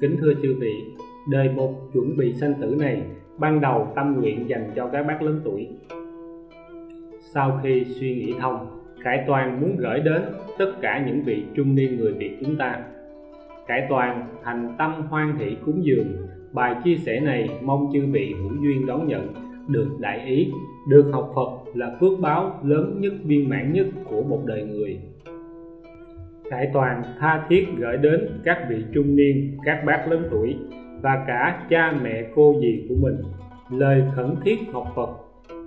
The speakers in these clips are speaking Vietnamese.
Kính thưa chư vị, đời một chuẩn bị sanh tử này, ban đầu tâm nguyện dành cho các bác lớn tuổi. Sau khi suy nghĩ thông, Khải Toàn muốn gửi đến tất cả những vị trung niên người Việt chúng ta. Khải Toàn thành tâm hoan hỷ cúng dường. Bài chia sẻ này mong chư vị hữu duyên đón nhận, được đại ý, được học Phật là phước báo lớn nhất, viên mãn nhất của một đời người. Khải Toàn tha thiết gửi đến các vị trung niên, các bác lớn tuổi và cả cha mẹ cô dì của mình lời khẩn thiết học Phật,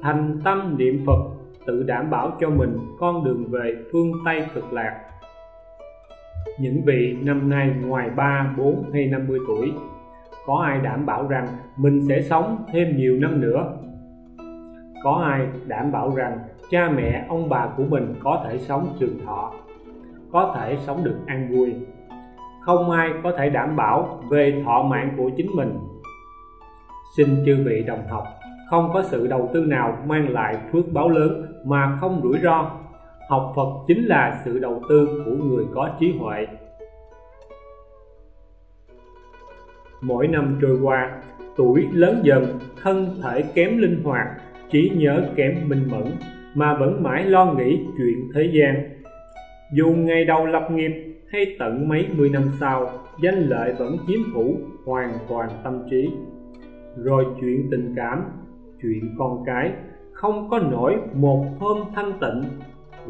thành tâm niệm Phật, tự đảm bảo cho mình con đường về phương Tây cực lạc. Những vị năm nay ngoài 3, 4 hay 50 tuổi, có ai đảm bảo rằng mình sẽ sống thêm nhiều năm nữa? Có ai đảm bảo rằng cha mẹ, ông bà của mình có thể sống trường thọ, có thể sống được an vui? Không ai có thể đảm bảo về thọ mạng của chính mình. Xin chư vị đồng học, không có sự đầu tư nào mang lại phước báo lớn mà không rủi ro. Học Phật chính là sự đầu tư của người có trí huệ. Mỗi năm trôi qua, tuổi lớn dần, thân thể kém linh hoạt, trí nhớ kém minh mẫn, mà vẫn mãi lo nghĩ chuyện thế gian. Dù ngày đầu lập nghiệp hay tận mấy mươi năm sau, danh lợi vẫn chiếm hữu hoàn toàn tâm trí. Rồi chuyện tình cảm, chuyện con cái, không có nổi một hôm thanh tịnh,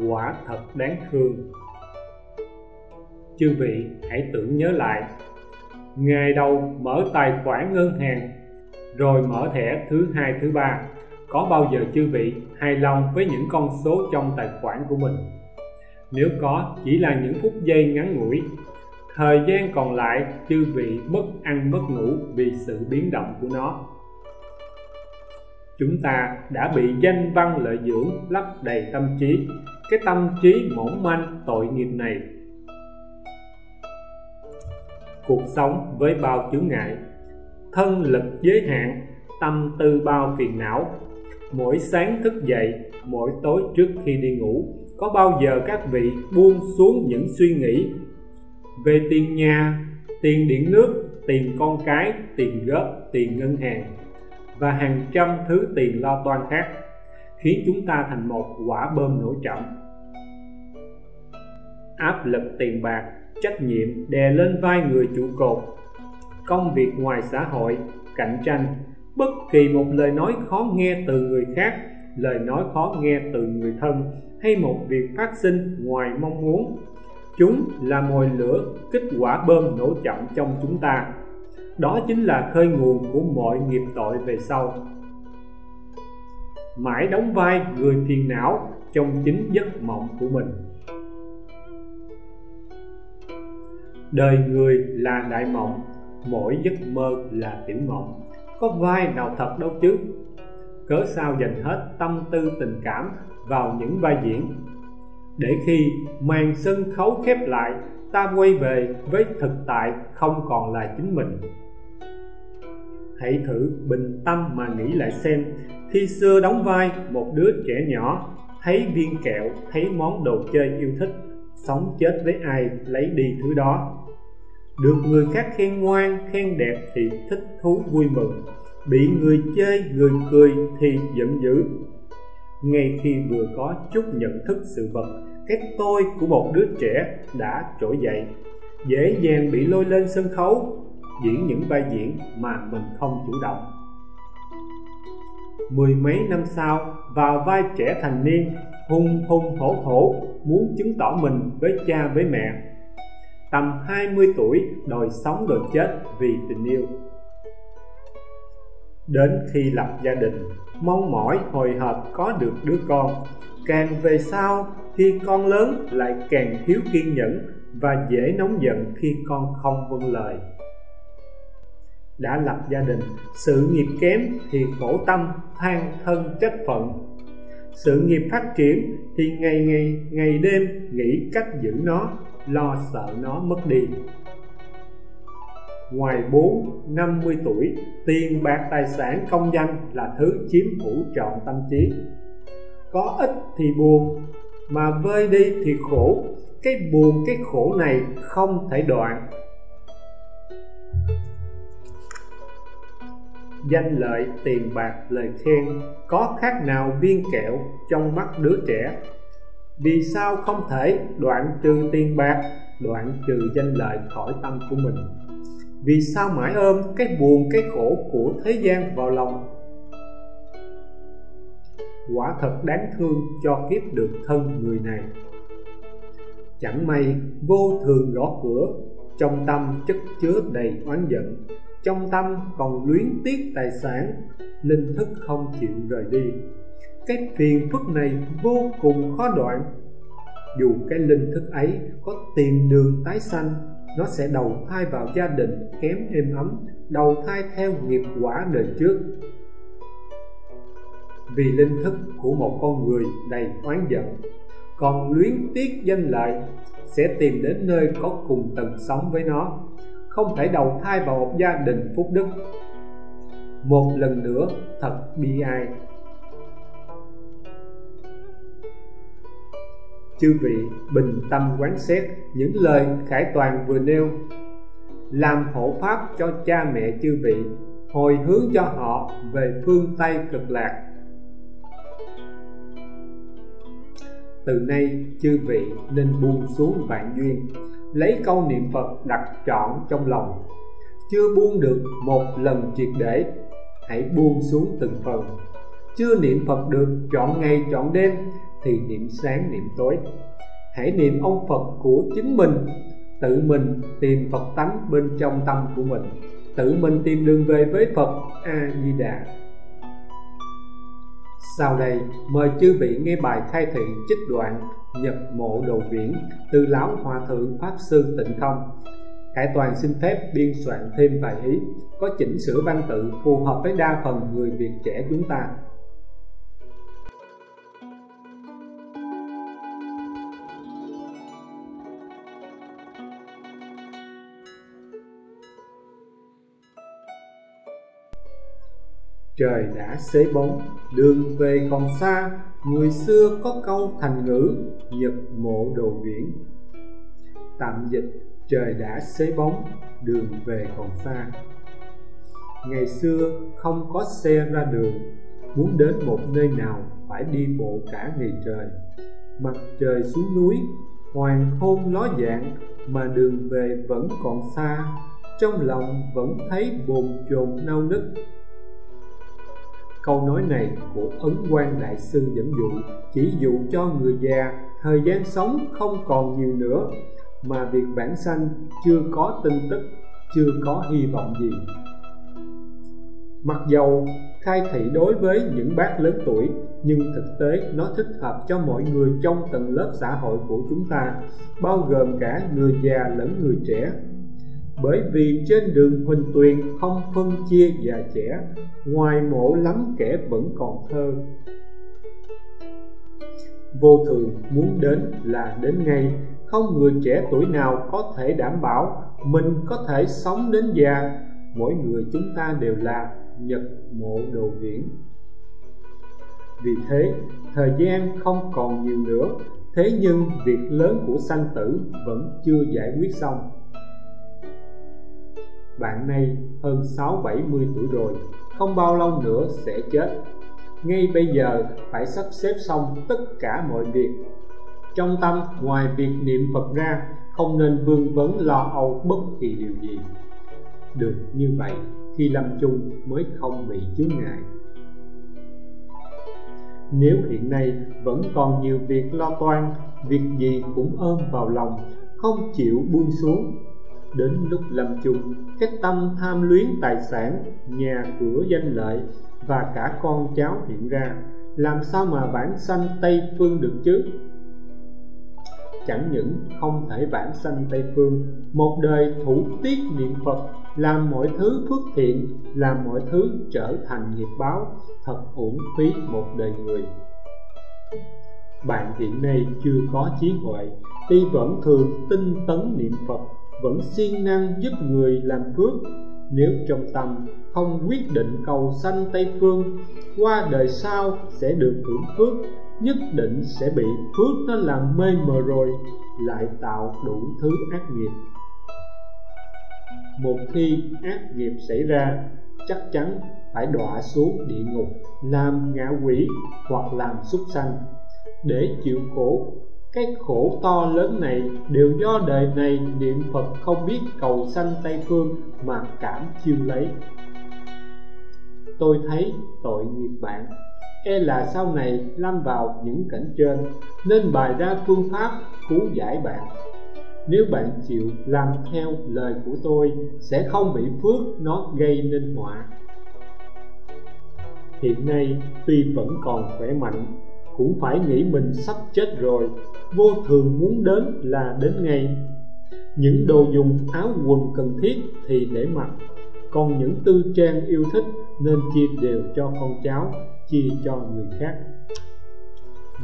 quả thật đáng thương. Chư vị hãy tưởng nhớ lại, ngày đầu mở tài khoản ngân hàng, rồi mở thẻ thứ hai, thứ ba, có bao giờ chư vị hài lòng với những con số trong tài khoản của mình? Nếu có, chỉ là những phút giây ngắn ngủi. Thời gian còn lại, chư vị mất ăn mất ngủ vì sự biến động của nó. Chúng ta đã bị danh văn lợi dưỡng lấp đầy tâm trí, cái tâm trí mỏng manh tội nghiệp này. Cuộc sống với bao chướng ngại, thân lực giới hạn, tâm tư bao phiền não. Mỗi sáng thức dậy, mỗi tối trước khi đi ngủ, có bao giờ các vị buông xuống những suy nghĩ về tiền nhà, tiền điện nước, tiền con cái, tiền góp, tiền ngân hàng và hàng trăm thứ tiền lo toan khác, khiến chúng ta thành một quả bom nổ chậm. Áp lực tiền bạc, trách nhiệm đè lên vai người trụ cột, công việc ngoài xã hội, cạnh tranh, bất kỳ một lời nói khó nghe từ người khác, lời nói khó nghe từ người thân hay một việc phát sinh ngoài mong muốn, chúng là mồi lửa kích quả bom nổ chậm trong chúng ta. Đó chính là khơi nguồn của mọi nghiệp tội về sau. Mãi đóng vai người phiền não trong chính giấc mộng của mình. Đời người là đại mộng, mỗi giấc mơ là tiểu mộng. Có vai nào thật đâu chứ? Cớ sao dành hết tâm tư tình cảm vào những vai diễn, để khi màn sân khấu khép lại, ta quay về với thực tại không còn là chính mình. Hãy thử bình tâm mà nghĩ lại xem, khi xưa đóng vai một đứa trẻ nhỏ, thấy viên kẹo, thấy món đồ chơi yêu thích, sống chết với ai lấy đi thứ đó. Được người khác khen ngoan, khen đẹp thì thích thú vui mừng, bị người chê, người cười thì giận dữ. Ngay khi vừa có chút nhận thức sự vật, cái tôi của một đứa trẻ đã trỗi dậy, dễ dàng bị lôi lên sân khấu, diễn những vai diễn mà mình không chủ động. Mười mấy năm sau, vào vai trẻ thành niên, hùng hùng hổ hổ, muốn chứng tỏ mình với cha với mẹ. Tầm 20 tuổi, đòi sống đòi chết vì tình yêu. Đến khi lập gia đình, mong mỏi hồi hộp có được đứa con. Càng về sau, khi con lớn lại càng thiếu kiên nhẫn và dễ nóng giận khi con không vâng lời. Đã lập gia đình, sự nghiệp kém thì khổ tâm, than thân trách phận. Sự nghiệp phát triển thì ngày đêm nghĩ cách giữ nó, lo sợ nó mất đi. Ngoài 40-50 tuổi, tiền bạc tài sản công danh là thứ chiếm hữu trọn tâm trí. Có ít thì buồn, mà vơi đi thì khổ. Cái buồn cái khổ này không thể đoạn. danh lợi, tiền bạc, lời khen có khác nào viên kẹo trong mắt đứa trẻ. Vì sao không thể đoạn trừ tiền bạc, đoạn trừ danh lợi khỏi tâm của mình? Vì sao mãi ôm cái buồn cái khổ của thế gian vào lòng? Quả thật đáng thương cho kiếp được thân người này. Chẳng may vô thường gõ cửa, trong tâm chất chứa đầy oán giận, trong tâm còn luyến tiếc tài sản, linh thức không chịu rời đi. Cái phiền phức này vô cùng khó đoạn. Dù cái linh thức ấy có tìm đường tái sanh, nó sẽ đầu thai vào gia đình kém êm ấm, đầu thai theo nghiệp quả đời trước. Vì linh thức của một con người đầy oán giận, còn luyến tiếc danh lợi, sẽ tìm đến nơi có cùng tầng sống với nó, không thể đầu thai vào một gia đình phúc đức. Một lần nữa thật bi ai. Chư vị bình tâm quán xét những lời Khải Toàn vừa nêu, làm hộ pháp cho cha mẹ chư vị, hồi hướng cho họ về phương Tây Cực Lạc. Từ nay chư vị nên buông xuống vạn duyên, lấy câu niệm Phật đặt trọn trong lòng. Chưa buông được một lần triệt để, hãy buông xuống từng phần. Chưa niệm Phật được trọn ngày trọn đêm thì niệm sáng niệm tối. Hãy niệm ông Phật của chính mình, tự mình tìm Phật tánh bên trong tâm của mình, tự mình tìm đường về với Phật A Di Đà. Sau đây mời chư vị nghe bài khai thị trích đoạn Nhật Mộ Đồ Viễn từ lão hòa thượng pháp sư Tịnh Không. Khải Toàn xin phép biên soạn thêm vài ý, có chỉnh sửa văn tự phù hợp với đa phần người Việt trẻ chúng ta. Trời đã xế bóng, đường về còn xa, người xưa có câu thành ngữ Nhật Mộ Đồ Viễn. Tạm dịch: trời đã xế bóng, đường về còn xa. Ngày xưa không có xe ra đường, muốn đến một nơi nào phải đi bộ cả ngày trời. Mặt trời xuống núi, hoàng hôn ló dạng, mà đường về vẫn còn xa, trong lòng vẫn thấy bồn chồn nao nức. Câu nói này của Ấn Quang Đại Sư dẫn dụ, chỉ dụ cho người già thời gian sống không còn nhiều nữa, mà việc vãng sanh chưa có tin tức, chưa có hy vọng gì. Mặc dầu khai thị đối với những bác lớn tuổi, nhưng thực tế nó thích hợp cho mọi người trong tầng lớp xã hội của chúng ta, bao gồm cả người già lẫn người trẻ. Bởi vì trên đường Huỳnh Tuyền không phân chia già trẻ, ngoài mộ lắm kẻ vẫn còn thơ. Vô thường muốn đến là đến ngay, không người trẻ tuổi nào có thể đảm bảo mình có thể sống đến già. Mỗi người chúng ta đều là Nhật Mộ Đồ Viễn. Vì thế, thời gian không còn nhiều nữa, thế nhưng việc lớn của sanh tử vẫn chưa giải quyết xong. Bạn nay hơn 60-70 tuổi rồi, không bao lâu nữa sẽ chết. Ngay bây giờ phải sắp xếp xong tất cả mọi việc. Trong tâm ngoài việc niệm Phật ra, không nên vương vấn lo âu bất kỳ điều gì. Được như vậy, khi lâm chung mới không bị chướng ngại. Nếu hiện nay vẫn còn nhiều việc lo toan, việc gì cũng ôm vào lòng, không chịu buông xuống, đến lúc lâm chung, cái tâm tham luyến tài sản, nhà cửa danh lợi và cả con cháu hiện ra, làm sao mà vãng sanh Tây Phương được chứ? Chẳng những không thể vãng sanh Tây Phương, một đời thủ tiết niệm Phật, làm mọi thứ phước thiện, làm mọi thứ trở thành nghiệp báo, thật uổng phí một đời người. Bạn hiện nay chưa có trí huệ, tuy vẫn thường tinh tấn niệm Phật, vẫn siêng năng giúp người làm phước, nếu trong tâm không quyết định cầu sanh Tây Phương, qua đời sau sẽ được hưởng phước, nhất định sẽ bị phước nó làm mê mờ rồi, lại tạo đủ thứ ác nghiệp. Một khi ác nghiệp xảy ra, chắc chắn phải đọa xuống địa ngục làm ngạ quỷ hoặc làm súc sanh để chịu khổ. Cái khổ to lớn này đều do đời này niệm Phật không biết cầu sanh Tây Phương mà cảm chiêu lấy. Tôi thấy tội nghiệp bạn, e là sau này lâm vào những cảnh trên, nên bày ra phương pháp cứu giải bạn. Nếu bạn chịu làm theo lời của tôi, sẽ không bị phước nó gây nên họa. Hiện nay tuy vẫn còn khỏe mạnh, cũng phải nghĩ mình sắp chết rồi, vô thường muốn đến là đến ngay. Những đồ dùng áo quần cần thiết thì để mặc, còn những tư trang yêu thích nên chia đều cho con cháu, chia cho người khác.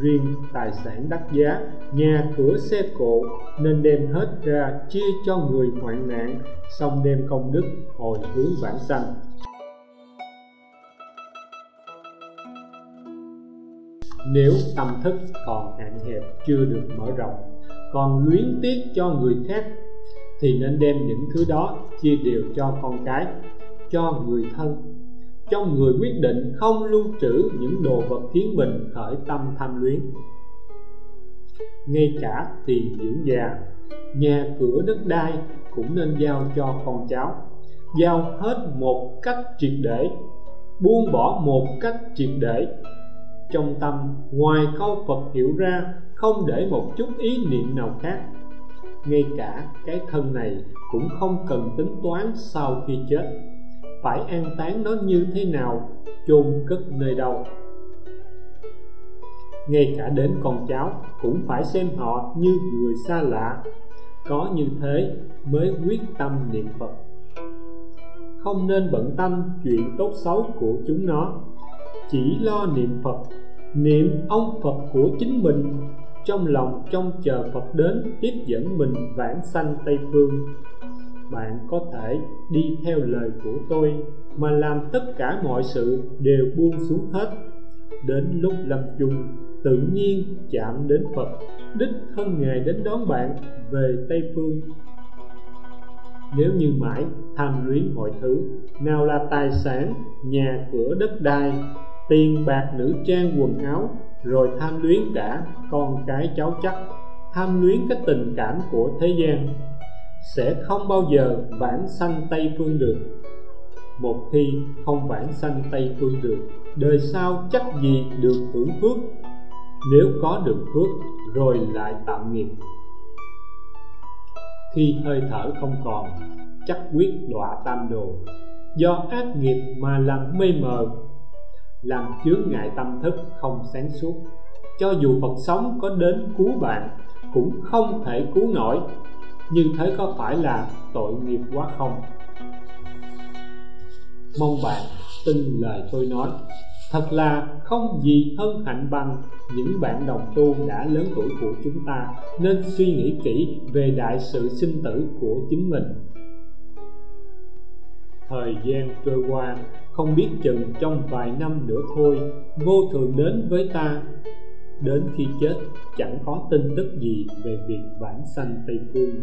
Riêng tài sản đắt giá, nhà cửa xe cộ nên đem hết ra chia cho người hoạn nạn, xong đem công đức hồi hướng vãng sanh. Nếu tâm thức còn hạn hẹp, chưa được mở rộng, còn luyến tiếc cho người khác, thì nên đem những thứ đó chia đều cho con cái, cho người thân. Trong người quyết định không lưu trữ những đồ vật khiến mình khởi tâm tham luyến. Ngay cả tiền dưỡng già, nhà cửa đất đai cũng nên giao cho con cháu, giao hết một cách triệt để, buông bỏ một cách triệt để. Trong tâm ngoài câu Phật hiểu ra, không để một chút ý niệm nào khác. Ngay cả cái thân này cũng không cần tính toán sau khi chết phải an táng nó như thế nào, chôn cất nơi đâu. Ngay cả đến con cháu cũng phải xem họ như người xa lạ, có như thế mới quyết tâm niệm Phật. Không nên bận tâm chuyện tốt xấu của chúng nó, chỉ lo niệm Phật, niệm ông Phật của chính mình, trong lòng trông chờ Phật đến tiếp dẫn mình vãng sanh Tây Phương. Bạn có thể đi theo lời của tôi mà làm tất cả mọi sự đều buông xuống hết. Đến lúc lâm chung, tự nhiên chạm đến Phật, đích thân Ngài đến đón bạn về Tây Phương. Nếu như mãi tham luyến mọi thứ, nào là tài sản, nhà cửa đất đai, tiền bạc nữ trang quần áo, rồi tham luyến cả con cái cháu chắt, tham luyến cái tình cảm của thế gian, sẽ không bao giờ vãng sanh Tây Phương được. Một khi không vãng sanh Tây Phương được, đời sau chắc gì được hưởng phước. Nếu có được phước rồi lại tạo nghiệp, khi hơi thở không còn, chắc quyết đọa tam đồ, do ác nghiệp mà làm mê mờ, làm chướng ngại tâm thức không sáng suốt. Cho dù Phật sống có đến cứu bạn cũng không thể cứu nổi. Như thế có phải là tội nghiệp quá không? Mong bạn tin lời tôi nói. Thật là không gì hơn hạnh bằng những bạn đồng tu đã lớn tuổi của chúng ta nên suy nghĩ kỹ về đại sự sinh tử của chính mình. Thời gian trôi qua, không biết chừng trong vài năm nữa thôi, vô thường đến với ta. Đến khi chết chẳng có tin tức gì về việc vãng sanh Tây Phương.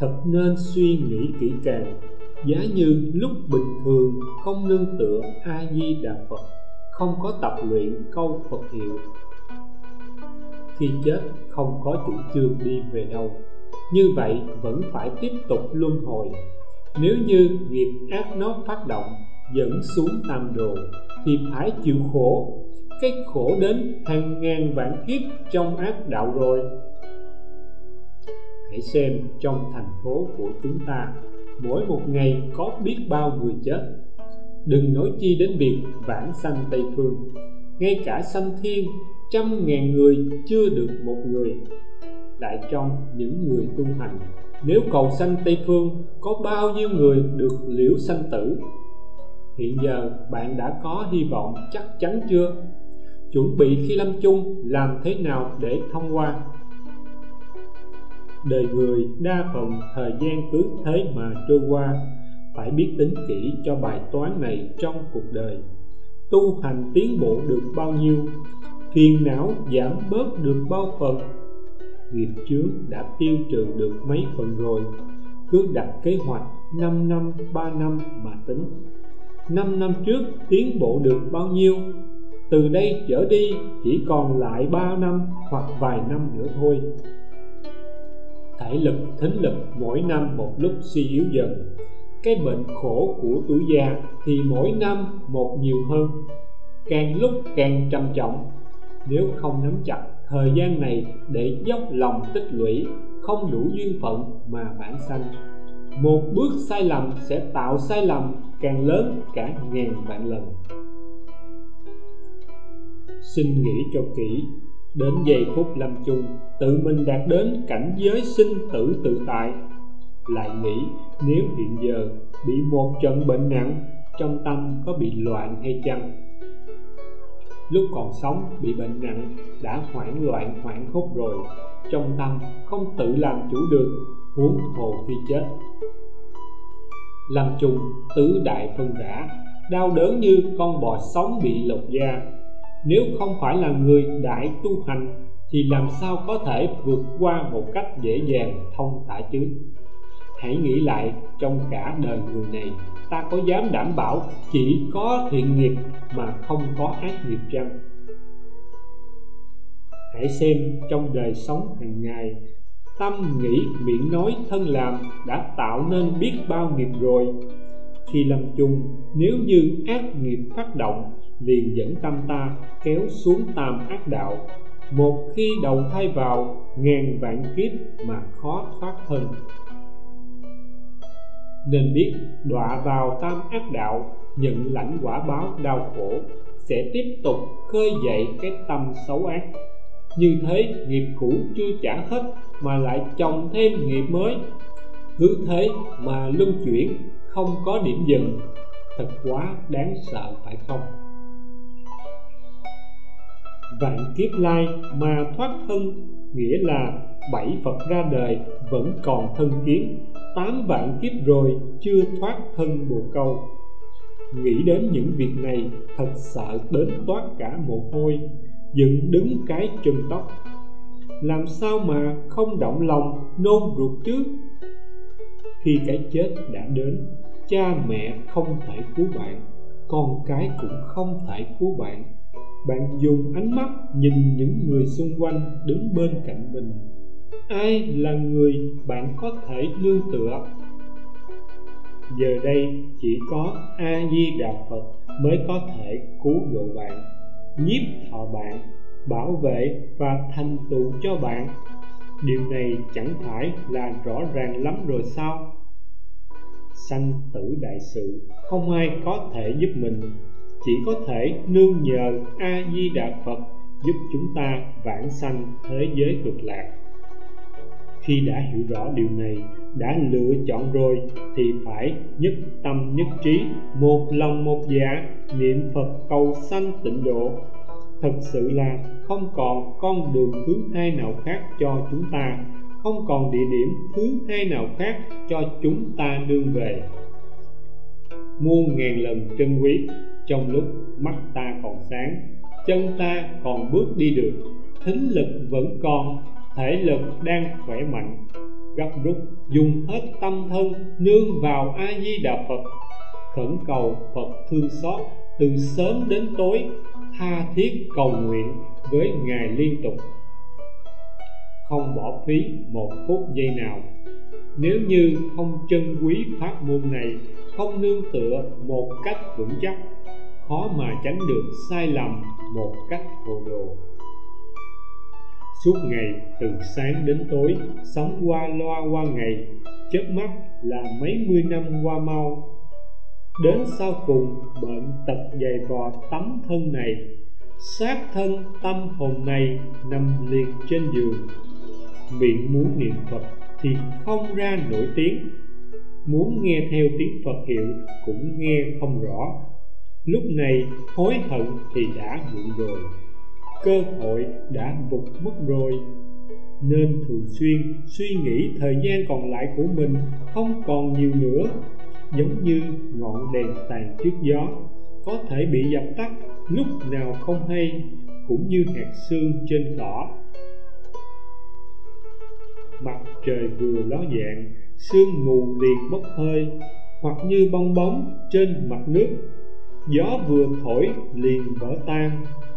Thật nên suy nghĩ kỹ càng. Giá như lúc bình thường không nương tựa A Di Đà Phật, không có tập luyện câu Phật hiệu, khi chết không có chủ trương đi về đâu, như vậy vẫn phải tiếp tục luân hồi. Nếu như nghiệp ác nó phát động dẫn xuống tam đồ thì phải chịu khổ. Cái khổ đến hàng ngàn vạn kiếp trong ác đạo rồi. Hãy xem trong thành phố của chúng ta, mỗi một ngày có biết bao người chết, đừng nói chi đến việc vãng sanh Tây Phương. Ngay cả sanh thiên, 100.000 người chưa được một người. Lại trong những người tu hành, nếu cầu sanh Tây Phương, có bao nhiêu người được liễu sanh tử? Hiện giờ bạn đã có hy vọng chắc chắn chưa? Chuẩn bị khi lâm chung làm thế nào để thông qua? Đời người đa phần thời gian cứ thế mà trôi qua. Phải biết tính kỹ cho bài toán này trong cuộc đời. Tu hành tiến bộ được bao nhiêu, phiền não giảm bớt được bao phần, nghiệp chướng đã tiêu trừ được mấy phần rồi. Cứ đặt kế hoạch 5 năm, 3 năm mà tính. 5 năm trước tiến bộ được bao nhiêu, từ đây trở đi chỉ còn lại 3 năm hoặc vài năm nữa thôi. Thể lực, thính lực mỗi năm một lúc suy yếu dần. Cái bệnh khổ của tuổi già thì mỗi năm một nhiều hơn, càng lúc càng trầm trọng. Nếu không nắm chặt thời gian này để dốc lòng tích lũy, không đủ duyên phận mà bản sanh. Một bước sai lầm sẽ tạo sai lầm càng lớn cả ngàn vạn lần. Xin nghĩ cho kỹ, đến giây phút lâm chung, tự mình đạt đến cảnh giới sinh tử tự tại. Lại nghĩ, nếu hiện giờ bị một trận bệnh nặng, trong tâm có bị loạn hay chăng? Lúc còn sống bị bệnh nặng, đã hoảng loạn hoảng hốt rồi, trong tâm không tự làm chủ được, huống hồ khi chết. Lâm chung tứ đại phân rã, đau đớn như con bò sống bị lột da. Nếu không phải là người đại tu hành thì làm sao có thể vượt qua một cách dễ dàng thông thả chứ? Hãy nghĩ lại, trong cả đời người này, ta có dám đảm bảo chỉ có thiện nghiệp mà không có ác nghiệp chăng? Hãy xem trong đời sống hàng ngày, tâm nghĩ, miệng nói, thân làm đã tạo nên biết bao nghiệp rồi. Khi lâm chung, nếu như ác nghiệp phát động, liền dẫn tâm ta kéo xuống tam ác đạo. Một khi đầu thai vào, ngàn vạn kiếp mà khó thoát thân. Nên biết đọa vào tam ác đạo, nhận lãnh quả báo đau khổ, sẽ tiếp tục khơi dậy cái tâm xấu ác. Như thế nghiệp cũ chưa trả hết mà lại trồng thêm nghiệp mới, cứ thế mà luân chuyển, không có điểm dừng. Thật quá đáng sợ phải không? Vạn kiếp lai mà thoát thân, nghĩa là 7 Phật ra đời vẫn còn thân kiến, 8 vạn kiếp rồi chưa thoát thân bồ câu. Nghĩ đến những việc này thật sợ đến toát cả mồ hôi, dựng đứng cái chân tóc. Làm sao mà không động lòng nôn ruột chứ? Khi cái chết đã đến, cha mẹ không thể cứu bạn, con cái cũng không thể cứu bạn. Bạn dùng ánh mắt nhìn những người xung quanh đứng bên cạnh mình. Ai là người bạn có thể nương tựa? Giờ đây chỉ có A Di Đà Phật mới có thể cứu độ bạn, nhiếp thọ bạn, bảo vệ và thành tựu cho bạn. Điều này chẳng phải là rõ ràng lắm rồi sao? Sanh tử đại sự không ai có thể giúp mình, chỉ có thể nương nhờ A Di Đà Phật giúp chúng ta vãng sanh thế giới cực lạc. Khi đã hiểu rõ điều này, đã lựa chọn rồi thì phải nhất tâm nhất trí, một lòng một dạ niệm Phật cầu sanh tịnh độ. Thật sự là không còn con đường thứ hai nào khác cho chúng ta, không còn địa điểm thứ hai nào khác cho chúng ta nương về. Muôn ngàn lần trân quý, trong lúc mắt ta còn sáng, chân ta còn bước đi được, thính lực vẫn còn, thể lực đang khỏe mạnh, gấp rút dùng hết tâm thân nương vào A Di Đà Phật, khẩn cầu Phật thương xót từ sớm đến tối, tha thiết cầu nguyện với Ngài liên tục, không bỏ phí một phút giây nào. Nếu như không trân quý pháp môn này, không nương tựa một cách vững chắc, khó mà tránh được sai lầm một cách hồ đồ. Suốt ngày từ sáng đến tối, sống qua loa qua ngày, chớp mắt là mấy mươi năm qua mau. Đến sau cùng bệnh tật dày vò tấm thân này, xác thân tâm hồn này nằm liệt trên giường. Miệng muốn niệm Phật thì không ra nổi tiếng, muốn nghe theo tiếng Phật hiệu cũng nghe không rõ. Lúc này hối hận thì đã muộn rồi, cơ hội đã vụt mất rồi. Nên thường xuyên suy nghĩ thời gian còn lại của mình không còn nhiều nữa, giống như ngọn đèn tàn trước gió, có thể bị dập tắt lúc nào không hay, cũng như hạt sương trên cỏ. Mặt trời vừa ló dạng, sương mù liền bốc hơi, hoặc như bong bóng trên mặt nước, gió vừa thổi liền vỡ tan,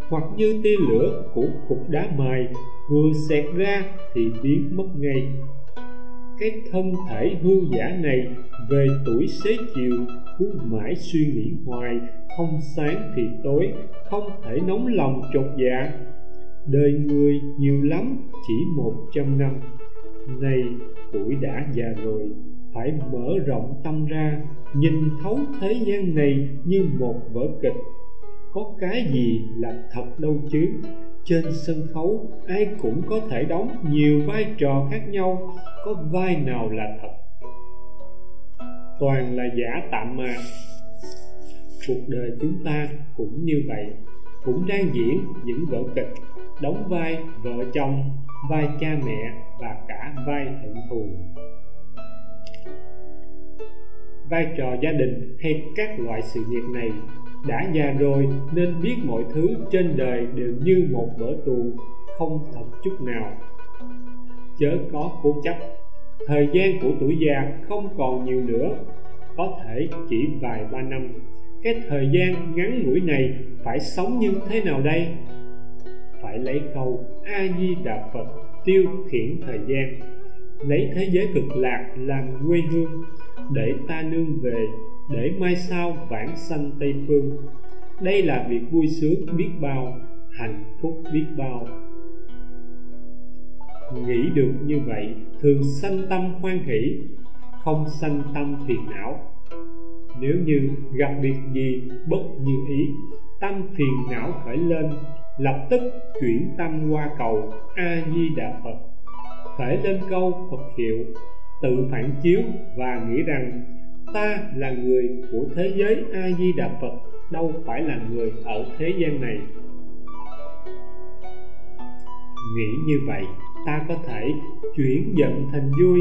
hoặc như tia lửa của cục đá mài vừa xẹt ra thì biến mất ngay. Cái thân thể hư giả này về tuổi xế chiều cứ mãi suy nghĩ hoài, không sáng thì tối, không thể nóng lòng chột dạ. Đời người nhiều lắm chỉ 100 năm. Này tuổi đã già rồi, phải mở rộng tâm ra, nhìn thấu thế gian này như một vở kịch. Có cái gì là thật đâu chứ? Trên sân khấu ai cũng có thể đóng nhiều vai trò khác nhau, có vai nào là thật? Toàn là giả tạm mà. Cuộc đời chúng ta cũng như vậy, cũng đang diễn những vở kịch, đóng vai vợ chồng, vai cha mẹ và cả vai hận thù, vai trò gia đình hay các loại sự nghiệp này. Đã già rồi nên biết mọi thứ trên đời đều như một vở tuồng, không thật chút nào. Chớ có cố chấp, thời gian của tuổi già không còn nhiều nữa, có thể chỉ vài ba năm. Cái thời gian ngắn ngủi này phải sống như thế nào đây? Phải lấy câu A Di Đà Phật tiêu khiển thời gian, lấy thế giới cực lạc làm quê hương, để ta nương về, để mai sau vãng sanh Tây Phương. Đây là việc vui sướng biết bao, hạnh phúc biết bao. Nghĩ được như vậy, thường sanh tâm hoan hỷ, không sanh tâm phiền não. Nếu như gặp việc gì bất như ý, tâm phiền não khởi lên, lập tức chuyển tâm qua cầu A Di Đà Phật, khởi lên câu Phật hiệu, tự phản chiếu và nghĩ rằng ta là người của thế giới A Di Đà Phật, đâu phải là người ở thế gian này. Nghĩ như vậy, ta có thể chuyển giận thành vui,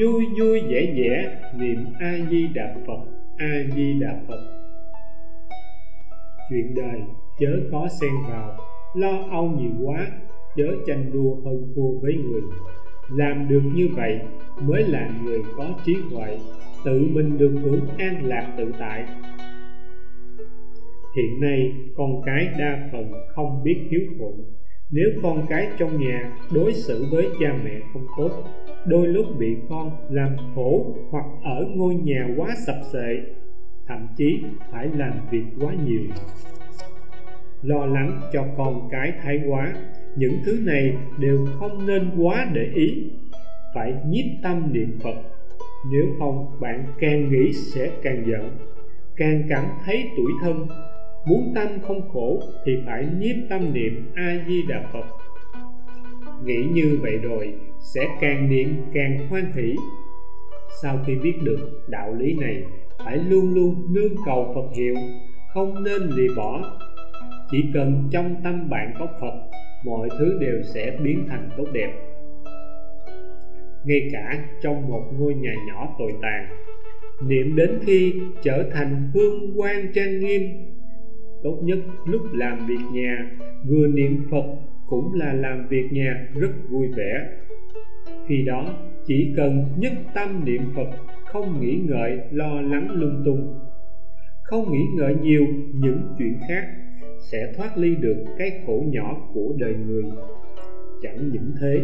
vui vui vẻ vẻ niệm A Di Đà Phật, A Di Đà Phật. Chuyện đời chớ có xen vào, lo âu nhiều quá, chớ tranh đua hơn thua với người. Làm được như vậy mới là người có trí tuệ, tự mình được hưởng an lạc tự tại. Hiện nay con cái đa phần không biết hiếu thuận. Nếu con cái trong nhà đối xử với cha mẹ không tốt, đôi lúc bị con làm khổ, hoặc ở ngôi nhà quá sập sệ, thậm chí phải làm việc quá nhiều, lo lắng cho con cái thái quá. Những thứ này đều không nên quá để ý, phải nhiếp tâm niệm Phật. Nếu không, bạn càng nghĩ sẽ càng giận, càng cảm thấy tủi thân. Muốn tâm không khổ thì phải nhiếp tâm niệm A Di Đà Phật. Nghĩ như vậy rồi sẽ càng niệm càng hoan hỷ. Sau khi biết được đạo lý này, phải luôn luôn nương cầu Phật hiệu, không nên lìa bỏ. Chỉ cần trong tâm bạn có Phật, mọi thứ đều sẽ biến thành tốt đẹp. Ngay cả trong một ngôi nhà nhỏ tồi tàn, niệm đến khi trở thành hương quang trang nghiêm. Tốt nhất lúc làm việc nhà, vừa niệm Phật cũng là làm việc nhà rất vui vẻ. Khi đó chỉ cần nhất tâm niệm Phật, không nghĩ ngợi lo lắng lung tung, không nghĩ ngợi nhiều những chuyện khác, sẽ thoát ly được cái khổ nhỏ của đời người. Chẳng những thế,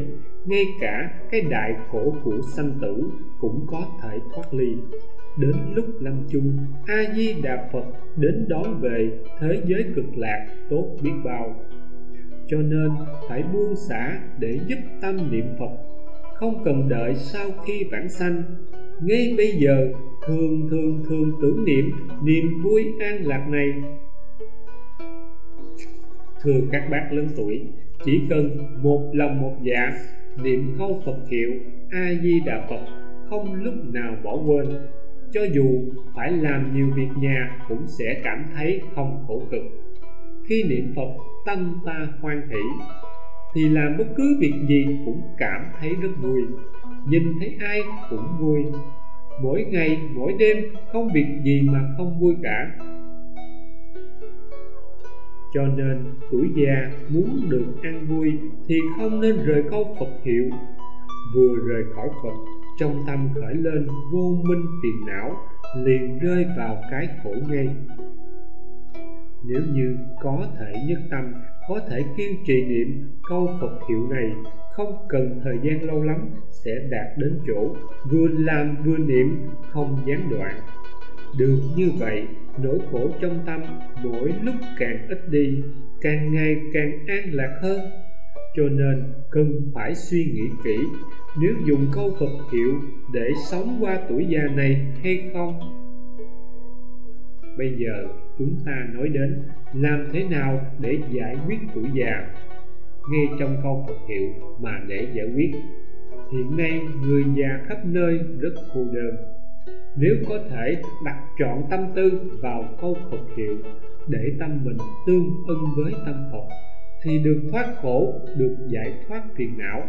ngay cả cái đại khổ của sanh tử cũng có thể thoát ly. Đến lúc lâm chung, A Di Đà Phật đến đón về, thế giới cực lạc tốt biết bao. Cho nên phải buông xả để giúp tâm niệm Phật, không cần đợi sau khi vãng sanh. Ngay bây giờ thường tưởng niệm niềm vui an lạc này. Thưa các bác lớn tuổi, chỉ cần một lòng một dạ niệm câu Phật hiệu A Di Đà Phật, không lúc nào bỏ quên. Cho dù phải làm nhiều việc nhà cũng sẽ cảm thấy không khổ cực. Khi niệm Phật, tâm ta hoan hỷ thì làm bất cứ việc gì cũng cảm thấy rất vui, nhìn thấy ai cũng vui. Mỗi ngày mỗi đêm không việc gì mà không vui cả. Cho nên tuổi già muốn được an vui thì không nên rời câu Phật hiệu. vừa rời khỏi Phật, trong tâm khởi lên vô minh phiền não, liền rơi vào cái khổ ngay. Nếu như có thể nhất tâm, có thể kiên trì niệm câu Phật hiệu này, không cần thời gian lâu lắm sẽ đạt đến chỗ vừa làm vừa niệm không gián đoạn. Được như vậy, nỗi khổ trong tâm mỗi lúc càng ít đi, càng ngày càng an lạc hơn. Cho nên cần phải suy nghĩ kỹ, nếu dùng câu Phật hiệu để sống qua tuổi già này hay không. Bây giờ chúng ta nói đến làm thế nào để giải quyết tuổi già. Ngay trong câu Phật hiệu mà để giải quyết. Hiện nay người già khắp nơi rất cô đơn. Nếu có thể đặt trọn tâm tư vào câu Phật hiệu, để tâm mình tương ưng với tâm Phật, thì được thoát khổ, được giải thoát phiền não.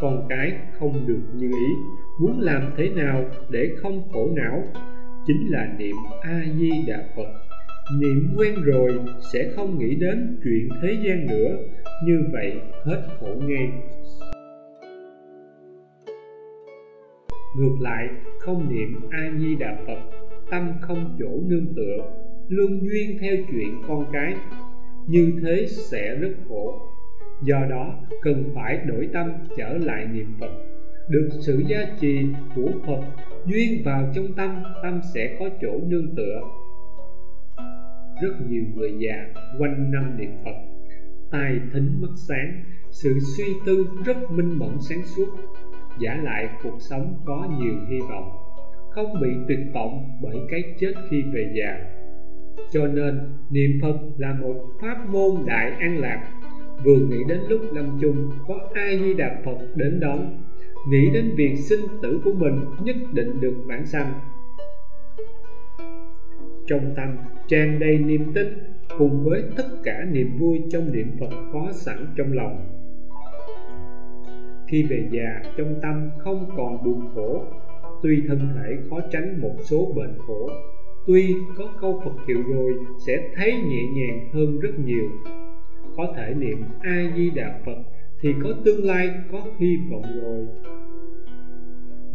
Con cái không được như ý, muốn làm thế nào để không khổ não? Chính là niệm A Di Đà Phật. Niệm quen rồi sẽ không nghĩ đến chuyện thế gian nữa, như vậy hết khổ ngay. Ngược lại, không niệm A Di Đà Phật, tâm không chỗ nương tựa, luôn duyên theo chuyện con cái, như thế sẽ rất khổ. Do đó cần phải đổi tâm trở lại niệm Phật. Được sự gia trì của Phật, duyên vào trong tâm, tâm sẽ có chỗ nương tựa. Rất nhiều người già quanh năm niệm Phật, tai thính mắt sáng, sự suy tư rất minh mẫn sáng suốt, giả lại cuộc sống có nhiều hy vọng, không bị tuyệt vọng bởi cái chết khi về già. Cho nên niệm Phật là một pháp môn đại an lạc. Vừa nghĩ đến lúc lâm chung có A Di Đà Phật đến đón, nghĩ đến việc sinh tử của mình nhất định được vãng sanh, trong tâm tràn đầy niềm tin cùng với tất cả niềm vui trong niệm Phật có sẵn trong lòng. Khi về già, trong tâm không còn buồn khổ. Tuy thân thể khó tránh một số bệnh khổ, tuy có câu Phật hiệu rồi sẽ thấy nhẹ nhàng hơn rất nhiều. Có thể niệm A Di Đà Phật thì có tương lai, có hy vọng rồi.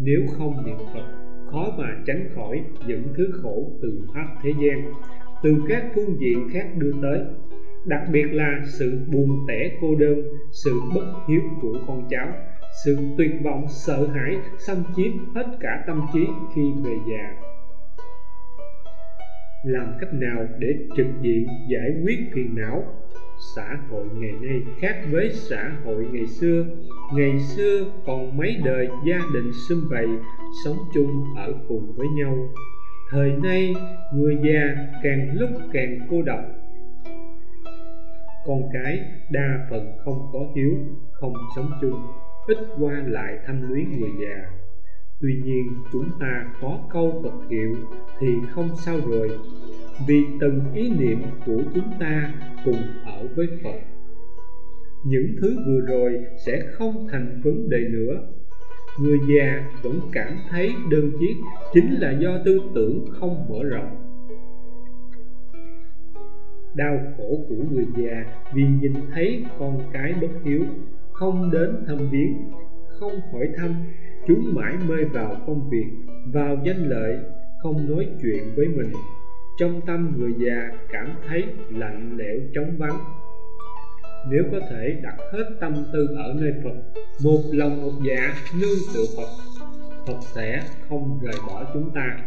Nếu không niệm Phật, khó mà tránh khỏi những thứ khổ từ pháp thế gian, từ các phương diện khác đưa tới, đặc biệt là sự buồn tẻ cô đơn, sự bất hiếu của con cháu, sự tuyệt vọng sợ hãi xâm chiếm hết cả tâm trí khi về già. Làm cách nào để trực diện giải quyết phiền não? Xã hội ngày nay khác với xã hội ngày xưa. Ngày xưa còn mấy đời gia đình sum vầy, sống chung ở cùng với nhau. Thời nay người già càng lúc càng cô độc. Con cái đa phần không có hiếu, không sống chung, ít qua lại thăm luyến người già. Tuy nhiên chúng ta có câu Phật hiệu thì không sao rồi, vì từng ý niệm của chúng ta cùng ở với Phật. Những thứ vừa rồi sẽ không thành vấn đề nữa. Người già vẫn cảm thấy đơn chiếc chính là do tư tưởng không mở rộng. Đau khổ của người già vì nhìn thấy con cái bất hiếu, không đến thăm viếng, không hỏi thăm, chúng mãi mê vào công việc, vào danh lợi, không nói chuyện với mình. Trong tâm người già cảm thấy lạnh lẽo trống vắng. Nếu có thể đặt hết tâm tư ở nơi Phật, một lòng một dạ nương tựa Phật, Phật sẽ không rời bỏ chúng ta.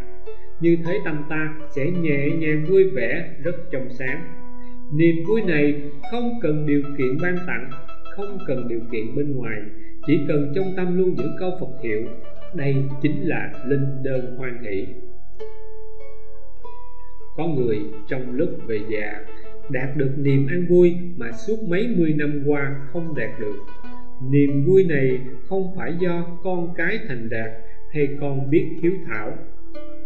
Như thế tâm ta sẽ nhẹ nhàng vui vẻ, rất trong sáng. Niềm vui này không cần điều kiện ban tặng, không cần điều kiện bên ngoài, chỉ cần trong tâm luôn giữ câu Phật hiệu. Đây chính là linh đơn hoan hỷ. Có người trong lúc về già đạt được niềm an vui mà suốt mấy mươi năm qua không đạt được. Niềm vui này không phải do con cái thành đạt hay con biết hiếu thảo,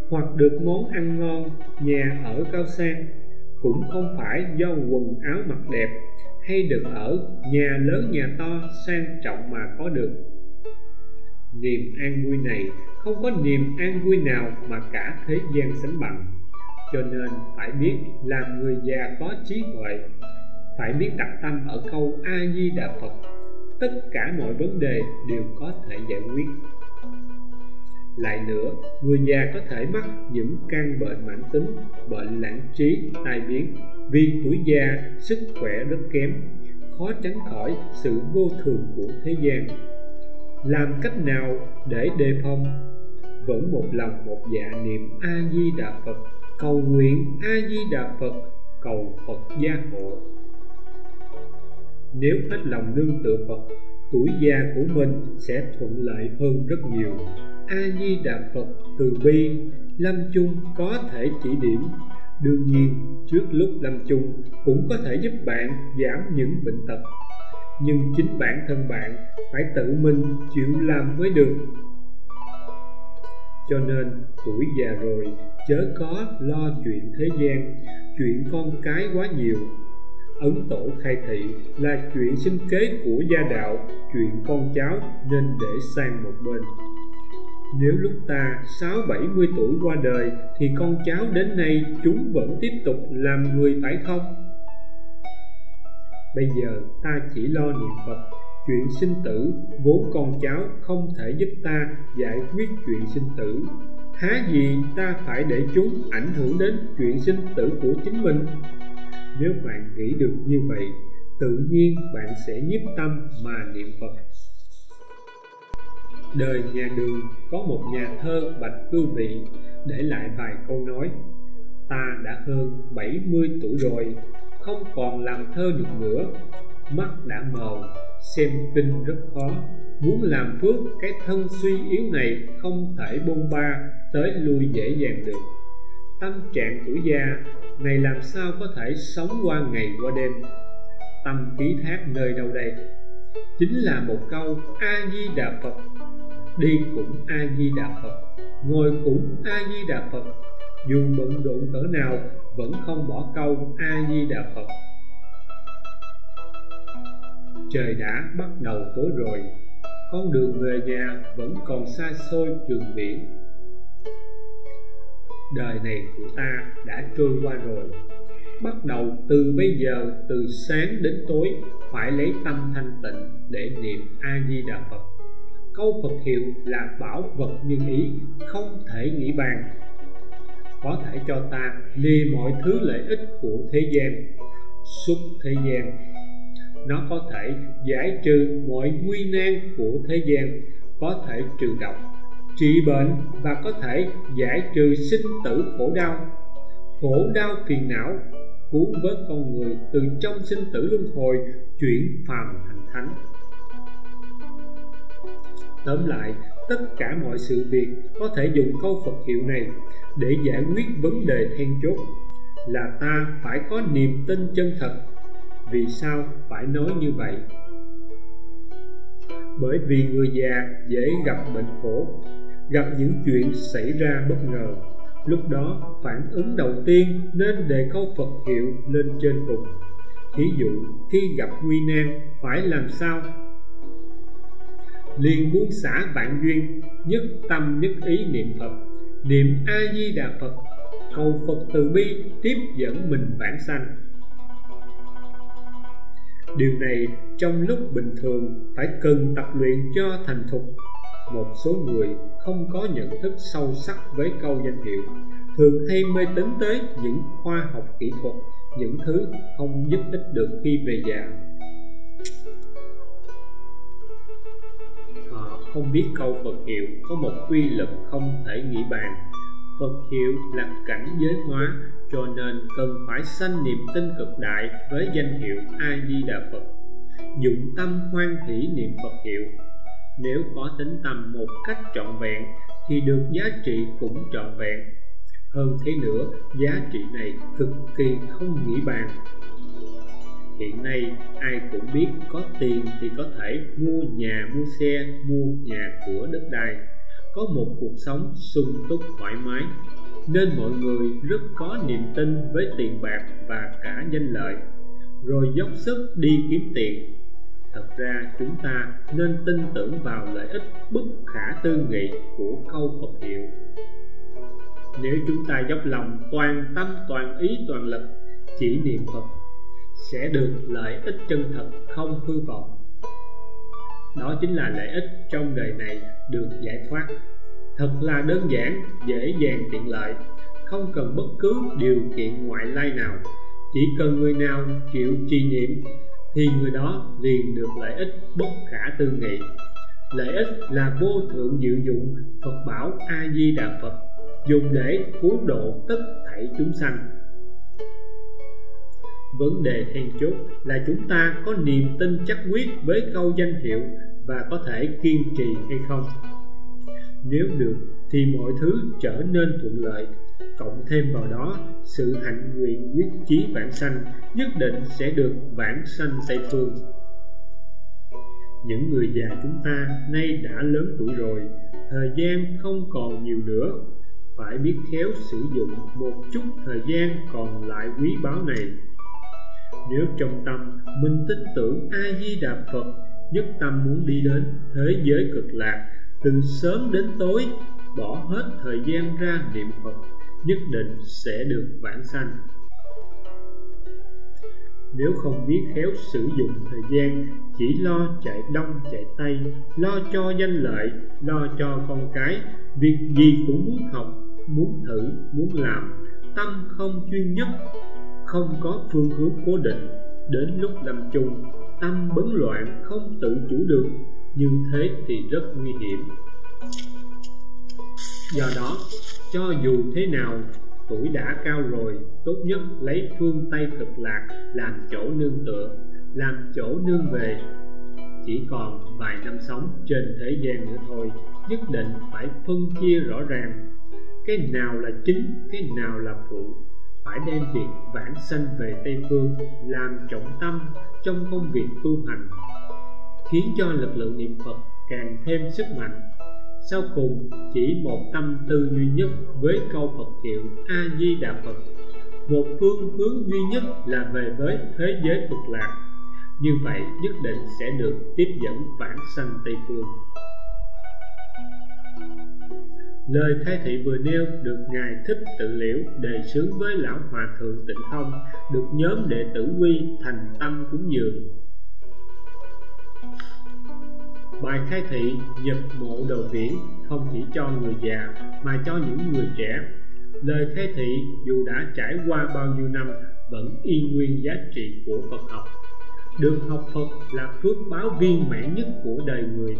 hoặc được món ăn ngon, nhà ở cao sang, cũng không phải do quần áo mặc đẹp hay được ở nhà lớn nhà to sang trọng mà có được. Niềm an vui này không có niềm an vui nào mà cả thế gian sánh bằng. Cho nên phải biết làm người già có trí huệ. phải biết đặt tâm ở câu A Di Đà Phật, tất cả mọi vấn đề đều có thể giải quyết. Lại nữa, người già có thể mắc những căn bệnh mãn tính, bệnh lãng trí, tai biến, vì tuổi già sức khỏe rất kém, khó tránh khỏi sự vô thường của thế gian. Làm cách nào để đề phòng? Vẫn một lòng một dạ niệm A Di Đà Phật, cầu nguyện A Di Đà Phật, cầu Phật gia hộ. Nếu hết lòng nương tựa Phật, tuổi già của mình sẽ thuận lợi hơn rất nhiều. A Di Đà Phật từ bi, lâm chung có thể chỉ điểm. Đương nhiên, trước lúc lâm chung cũng có thể giúp bạn giảm những bệnh tật, nhưng chính bản thân bạn phải tự mình chịu làm mới được. Cho nên tuổi già rồi chớ có lo chuyện thế gian, chuyện con cái quá nhiều. Ấn Tổ khai thị là chuyện sinh kế của gia đạo, chuyện con cháu nên để sang một bên. Nếu lúc ta 60-70 tuổi qua đời thì con cháu đến nay chúng vẫn tiếp tục làm người phải không? Bây giờ ta chỉ lo niệm Phật, chuyện sinh tử vốn con cháu không thể giúp ta giải quyết chuyện sinh tử, há gì ta phải để chúng ảnh hưởng đến chuyện sinh tử của chính mình? Nếu bạn nghĩ được như vậy, tự nhiên bạn sẽ nhiếp tâm mà niệm Phật. Đời nhà Đường có một nhà thơ bạch cư vị để lại vài câu nói: ta đã hơn 70 tuổi rồi, không còn làm thơ được nữa, mắt đã mờ, xem kinh rất khó, muốn làm phước cái thân suy yếu này không thể bôn ba tới lui dễ dàng được. Tâm trạng tuổi già này làm sao có thể sống qua ngày qua đêm, tâm ký thác nơi đâu đây? Chính là một câu A Di Đà Phật, đi cũng A Di Đà Phật, ngồi cũng A Di Đà Phật, dù bận rộn cỡ nào vẫn không bỏ câu A Di Đà Phật. Trời đã bắt đầu tối rồi, con đường về nhà vẫn còn xa xôi trường biển. Đời này của ta đã trôi qua rồi, bắt đầu từ bây giờ, từ sáng đến tối phải lấy tâm thanh tịnh để niệm A Di Đà Phật. Câu Phật hiệu là bảo vật như ý, không thể nghĩ bàn, có thể cho ta lìa mọi thứ lợi ích của thế gian, xúc thế gian. Nó có thể giải trừ mọi nguy nan của thế gian, có thể trừ độc, trị bệnh và có thể giải trừ sinh tử khổ đau phiền não, cứu vớt con người từ trong sinh tử luân hồi, chuyển phàm thành thánh. Tóm lại, tất cả mọi sự việc có thể dùng câu Phật hiệu này để giải quyết vấn đề then chốt, là ta phải có niềm tin chân thật. Vì sao phải nói như vậy? Bởi vì người già dễ gặp bệnh khổ, gặp những chuyện xảy ra bất ngờ. Lúc đó phản ứng đầu tiên nên đề câu Phật hiệu lên trên cùng. Thí dụ khi gặp nguy nan phải làm sao? Liền muốn xả vạn duyên, nhất tâm nhất ý niệm Phật, niệm A Di Đà Phật, cầu Phật từ bi tiếp dẫn mình vãng sanh. Điều này trong lúc bình thường phải cần tập luyện cho thành thục. Một số người không có nhận thức sâu sắc với câu danh hiệu, thường hay mê tín tới những khoa học kỹ thuật, những thứ không giúp ích được khi về già. Họ không biết câu Phật hiệu có một quy luật không thể nghĩ bàn. Phật hiệu là cảnh giới hóa, cho nên cần phải sanh niềm tin cực đại với danh hiệu A Di Đà Phật, dụng tâm hoan hỷ niệm Phật hiệu. Nếu có tính tâm một cách trọn vẹn thì được giá trị cũng trọn vẹn. Hơn thế nữa, giá trị này cực kỳ không nghĩ bàn. Hiện nay ai cũng biết có tiền thì có thể mua nhà, mua xe, mua nhà cửa đất đai, có một cuộc sống sung túc thoải mái, nên mọi người rất có niềm tin với tiền bạc và cả danh lợi, rồi dốc sức đi kiếm tiền. Thật ra chúng ta nên tin tưởng vào lợi ích bất khả tư nghị của câu Phật hiệu. Nếu chúng ta dốc lòng toàn tâm toàn ý toàn lực chỉ niệm Phật, sẽ được lợi ích chân thật không hư vọng. Đó chính là lợi ích trong đời này được giải thoát. Thật là đơn giản, dễ dàng tiện lợi, không cần bất cứ điều kiện ngoại lai nào. Chỉ cần người nào chịu trì niệm thì người đó liền được lợi ích bất khả tư nghị. Lợi ích là vô thượng diệu dụng Phật bảo A Di Đà Phật, dùng để cứu độ tất thảy chúng sanh. Vấn đề then chốt là chúng ta có niềm tin chắc quyết với câu danh hiệu và có thể kiên trì hay không. Nếu được thì mọi thứ trở nên thuận lợi, cộng thêm vào đó sự hạnh nguyện quyết chí vãng sanh, nhất định sẽ được vãng sanh Tây Phương. Những người già chúng ta nay đã lớn tuổi rồi, thời gian không còn nhiều nữa, phải biết khéo sử dụng một chút thời gian còn lại quý báu này. Nếu trong tâm mình tin tưởng A Di Đà Phật, nhất tâm muốn đi đến thế giới cực lạc, từ sớm đến tối bỏ hết thời gian ra niệm Phật, nhất định sẽ được vãng sanh. Nếu không biết khéo sử dụng thời gian, chỉ lo chạy đông chạy tây, lo cho danh lợi, lo cho con cái, việc gì cũng muốn học, muốn thử, muốn làm, tâm không chuyên nhất, không có phương hướng cố định, đến lúc lâm chung tâm bấn loạn không tự chủ được, như thế thì rất nguy hiểm. Do đó, cho dù thế nào, tuổi đã cao rồi, tốt nhất lấy phương Tây Cực Lạc làm chỗ nương tựa, làm chỗ nương về. Chỉ còn vài năm sống trên thế gian nữa thôi, nhất định phải phân chia rõ ràng, cái nào là chính, cái nào là phụ. Phải đem việc vãng sanh về Tây Phương làm trọng tâm trong công việc tu hành, khiến cho lực lượng niệm Phật càng thêm sức mạnh. Sau cùng chỉ một tâm tư duy nhất với câu Phật hiệu A Di Đà Phật, một phương hướng duy nhất là về với thế giới Cực Lạc. Như vậy nhất định sẽ được tiếp dẫn vãng sanh Tây Phương. Lời khai thị vừa nêu được Ngài Thích Tự Liễu đề xướng với Lão Hòa Thượng Tịnh Không, được nhóm đệ tử Quy thành tâm cúng dường. Bài khai thị Nhật Mộ Đồ Viễn không chỉ cho người già mà cho những người trẻ. Lời khai thị dù đã trải qua bao nhiêu năm vẫn y nguyên giá trị của Phật học. Được học Phật là phước báo viên mãn nhất của đời người.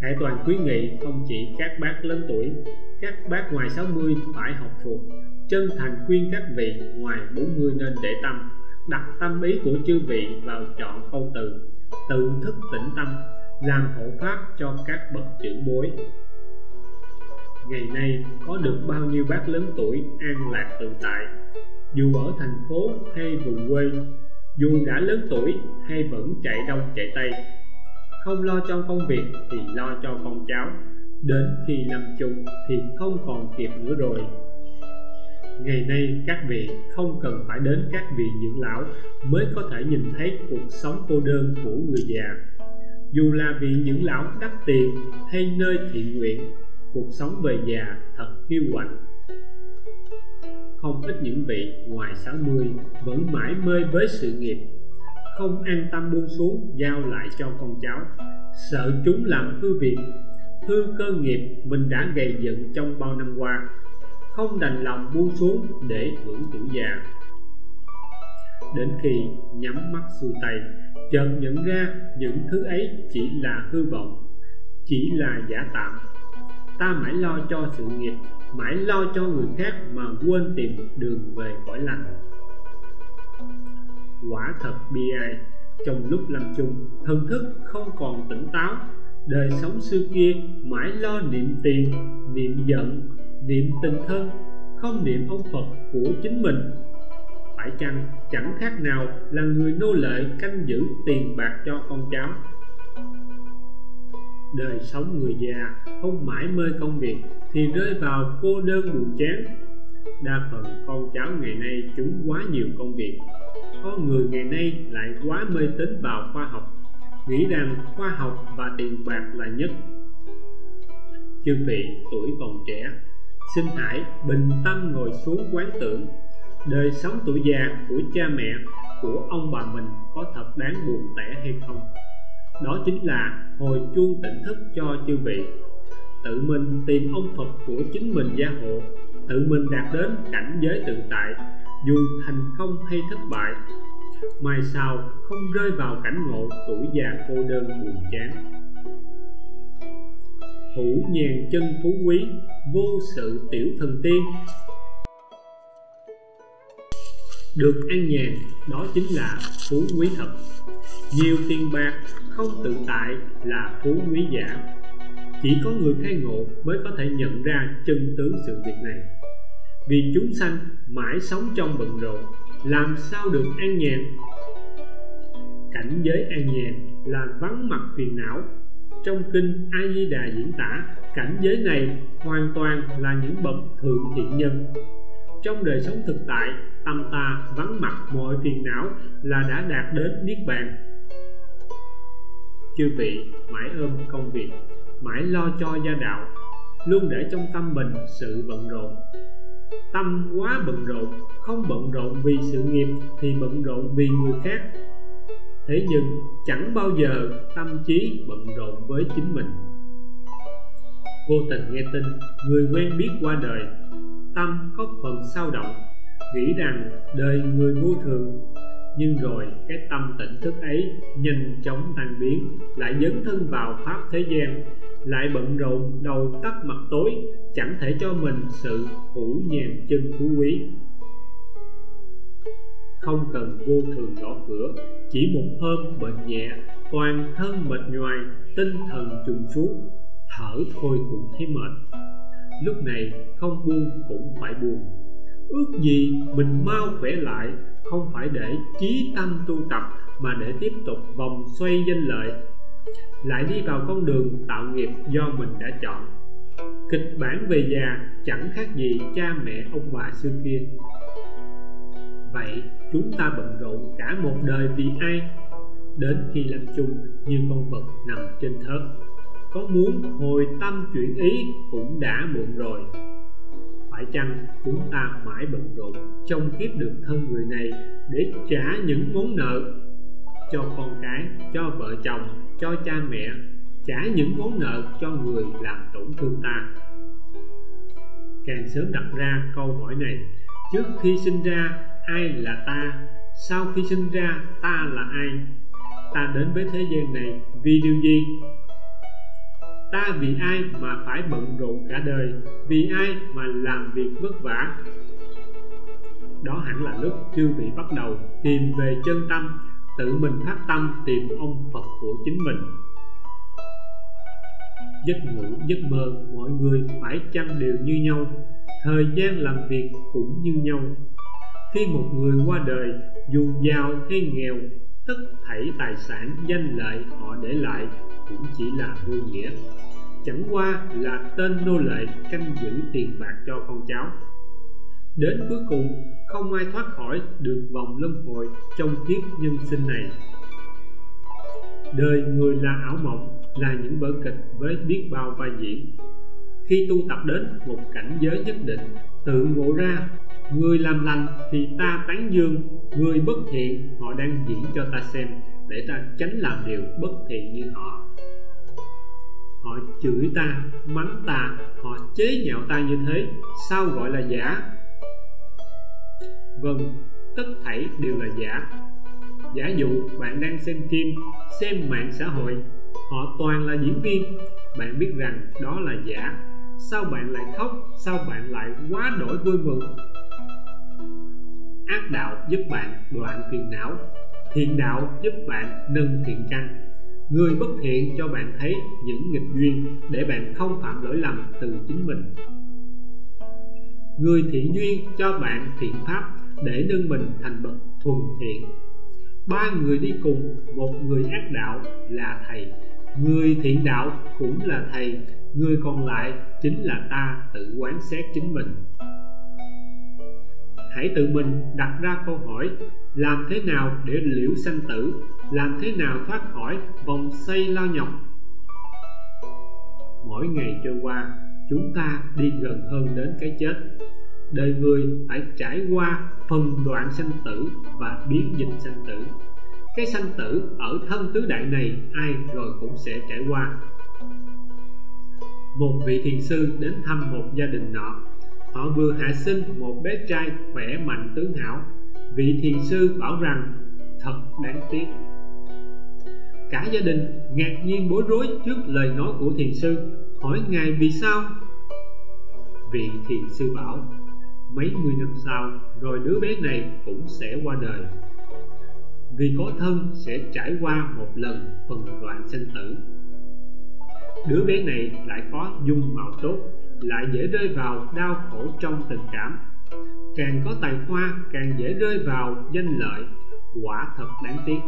Khải Toàn khuyến nghị không chỉ các bác lớn tuổi, các bác ngoài 60 phải học thuộc. Chân thành khuyên các vị ngoài 40 nên để tâm, đặt tâm ý của chư vị vào trọn câu từ, tự thức tĩnh tâm, làm hộ pháp cho các bậc trưởng bối. Ngày nay có được bao nhiêu bác lớn tuổi an lạc tự tại, dù ở thành phố hay vùng quê, dù đã lớn tuổi hay vẫn chạy đông chạy tây, không lo cho công việc thì lo cho con cháu, đến khi lâm chung thì không còn kịp nữa rồi. Ngày nay các vị không cần phải đến các vị dưỡng lão mới có thể nhìn thấy cuộc sống cô đơn của người già. Dù là vị dưỡng lão đắt tiền hay nơi thiện nguyện, cuộc sống về già thật hiu quạnh. Không ít những vị ngoài 60 vẫn mãi mê với sự nghiệp, không an tâm buông xuống giao lại cho con cháu, sợ chúng làm hư việc, hư cơ nghiệp mình đã gầy dựng trong bao năm qua, không đành lòng buông xuống để hưởng tuổi già. Đến khi nhắm mắt xuôi tay, chợt nhận ra những thứ ấy chỉ là hư vọng, chỉ là giả tạm. Ta mãi lo cho sự nghiệp, mãi lo cho người khác mà quên tìm đường về cõi lành. Quả thật bi ai, trong lúc lâm chung thần thức không còn tỉnh táo, đời sống xưa kia mãi lo niệm tiền, niệm giận, niệm tình thân, không niệm ông Phật của chính mình. Phải chăng chẳng khác nào là người nô lệ canh giữ tiền bạc cho con cháu. Đời sống người già không mãi mê công việc thì rơi vào cô đơn buồn chán. Đa phần con cháu ngày nay chúng quá nhiều công việc, có người ngày nay lại quá mê tín vào khoa học, nghĩ rằng khoa học và tiền bạc là nhất. Chư vị tuổi còn trẻ, xin hãy bình tâm ngồi xuống quán tưởng đời sống tuổi già của cha mẹ, của ông bà mình có thật đáng buồn tẻ hay không. Đó chính là hồi chuông tỉnh thức cho chư vị. Tự mình tìm ông Phật của chính mình gia hộ, tự mình đạt đến cảnh giới tự tại, dù thành công hay thất bại, mai sau không rơi vào cảnh ngộ tuổi già cô đơn buồn chán. Hữu nhàn chân phú quý, vô sự tiểu thần tiên. Được an nhàn, đó chính là phú quý thật. Nhiều tiền bạc không tự tại là phú quý giả. Chỉ có người khai ngộ mới có thể nhận ra chân tướng sự việc này. Vì chúng sanh mãi sống trong bận rộn, làm sao được an nhàn? Cảnh giới an nhàn là vắng mặt phiền não. Trong kinh A Di Đà diễn tả cảnh giới này hoàn toàn là những bậc thượng thiện nhân. Trong đời sống thực tại, tâm ta vắng mặt mọi phiền não là đã đạt đến niết bàn. Chư vị mãi ôm công việc, mãi lo cho gia đạo, luôn để trong tâm mình sự bận rộn. Tâm quá bận rộn, không bận rộn vì sự nghiệp thì bận rộn vì người khác. Thế nhưng chẳng bao giờ tâm trí bận rộn với chính mình. Vô tình nghe tin người quen biết qua đời, tâm có phần sao động, nghĩ rằng đời người vô thường. Nhưng rồi cái tâm tỉnh thức ấy nhanh chóng tan biến, lại dấn thân vào pháp thế gian, lại bận rộn đầu tắt mặt tối, chẳng thể cho mình sự hữu nhàn chân phú quý. Không cần vô thường gõ cửa, chỉ một hôm bệnh nhẹ, toàn thân mệt nhoài, tinh thần trùng xuống, thở thôi cũng thấy mệt. Lúc này không buông cũng phải buông. Ước gì mình mau khỏe lại, không phải để chí tâm tu tập mà để tiếp tục vòng xoay danh lợi, lại đi vào con đường tạo nghiệp do mình đã chọn. Kịch bản về già chẳng khác gì cha mẹ ông bà xưa kia. Vậy chúng ta bận rộn cả một đời vì ai? Đến khi lâm chung như con vật nằm trên thớt, có muốn hồi tâm chuyển ý cũng đã muộn rồi. Phải chăng chúng ta mãi bận rộn trong kiếp được thân người này để trả những món nợ cho con cái, cho vợ chồng, cho cha mẹ, trả những món nợ cho người làm tổn thương ta? Càng sớm đặt ra câu hỏi này, trước khi sinh ra ai là ta, sau khi sinh ra ta là ai, ta đến với thế gian này vì điều gì, ta vì ai mà phải bận rộn cả đời, vì ai mà làm việc vất vả? Đó hẳn là lúc chư vị bắt đầu tìm về chân tâm, tự mình phát tâm tìm ông Phật của chính mình. Giấc ngủ, giấc mơ, mọi người phải chăng đều như nhau, thời gian làm việc cũng như nhau. Khi một người qua đời, dù giàu hay nghèo, tất thảy tài sản danh lợi họ để lại cũng chỉ là vô nghĩa, chẳng qua là tên nô lệ canh giữ tiền bạc cho con cháu. Đến cuối cùng không ai thoát khỏi được vòng luân hồi trong kiếp nhân sinh này. Đời người là ảo mộng, là những vở kịch với biết bao vai diễn. Khi tu tập đến một cảnh giới nhất định, tự ngộ ra người làm lành thì ta tán dương, người bất thiện họ đang diễn cho ta xem, để ta tránh làm điều bất thiện như họ. Họ chửi ta, mắng ta, họ chế nhạo ta như thế, sao gọi là giả? Vâng, tất thảy đều là giả. Giả dụ bạn đang xem phim, xem mạng xã hội, họ toàn là diễn viên, bạn biết rằng đó là giả. Sao bạn lại khóc? Sao bạn lại quá đổi vui mừng? Ác đạo giúp bạn đoạn phiền não, thiện đạo giúp bạn nâng thiện căn. Người bất thiện cho bạn thấy những nghịch duyên để bạn không phạm lỗi lầm từ chính mình. Người thiện duyên cho bạn thiện pháp để nâng mình thành bậc thuần thiện. Ba người đi cùng, một người ác đạo là thầy, người thiện đạo cũng là thầy, người còn lại chính là ta tự quán xét chính mình. Hãy tự mình đặt ra câu hỏi, làm thế nào để liễu sanh tử, làm thế nào thoát khỏi vòng xoay lao nhọc? mỗi ngày trôi qua, chúng ta đi gần hơn đến cái chết. Đời người phải trải qua phần đoạn sanh tử và biến dịch sanh tử. Cái sanh tử ở thân tứ đại này ai rồi cũng sẽ trải qua. Một vị thiền sư đến thăm một gia đình nọ. Họ vừa hạ sinh một bé trai khỏe mạnh tướng hảo. Vị thiền sư bảo rằng thật đáng tiếc. Cả gia đình ngạc nhiên bối rối trước lời nói của thiền sư, hỏi ngài vì sao. Vị thiền sư bảo mấy mươi năm sau rồi đứa bé này cũng sẽ qua đời, vì có thân sẽ trải qua một lần phần đoạn sinh tử. Đứa bé này lại có dung mạo tốt, lại dễ rơi vào đau khổ trong tình cảm. Càng có tài hoa càng dễ rơi vào danh lợi, quả thật đáng tiếc.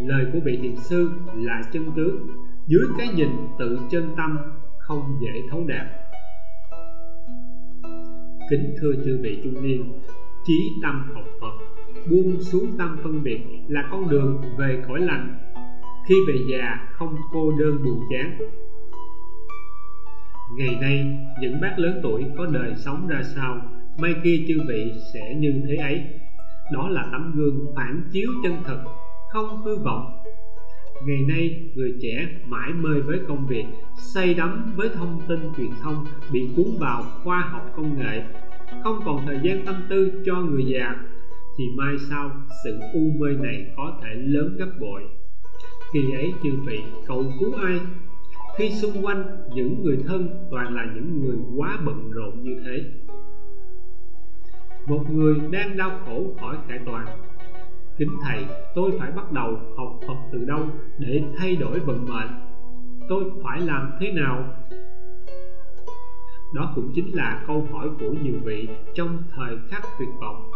Lời của vị thiền sư là chân tướng, dưới cái nhìn tự chân tâm không dễ thấu đạt. Kính thưa chư vị trung niên, chí tâm học Phật, buông xuống tâm phân biệt là con đường về cõi lành. Khi về già không cô đơn buồn chán. Ngày nay những bác lớn tuổi có đời sống ra sao, mai kia chư vị sẽ như thế ấy. Đó là tấm gương phản chiếu chân thật, không hư vọng. Ngày nay người trẻ mải mê với công việc, say đắm với thông tin truyền thông, bị cuốn vào khoa học công nghệ, không còn thời gian tâm tư cho người già, thì mai sau sự u mê này có thể lớn gấp bội. Khi ấy chư vị cầu cứu ai? Khi xung quanh những người thân toàn là những người quá bận rộn như thế. Một người đang đau khổ hỏi Khải Toàn: kính thầy, tôi phải bắt đầu học Phật từ đâu để thay đổi vận mệnh? Tôi phải làm thế nào? Đó cũng chính là câu hỏi của nhiều vị trong thời khắc tuyệt vọng.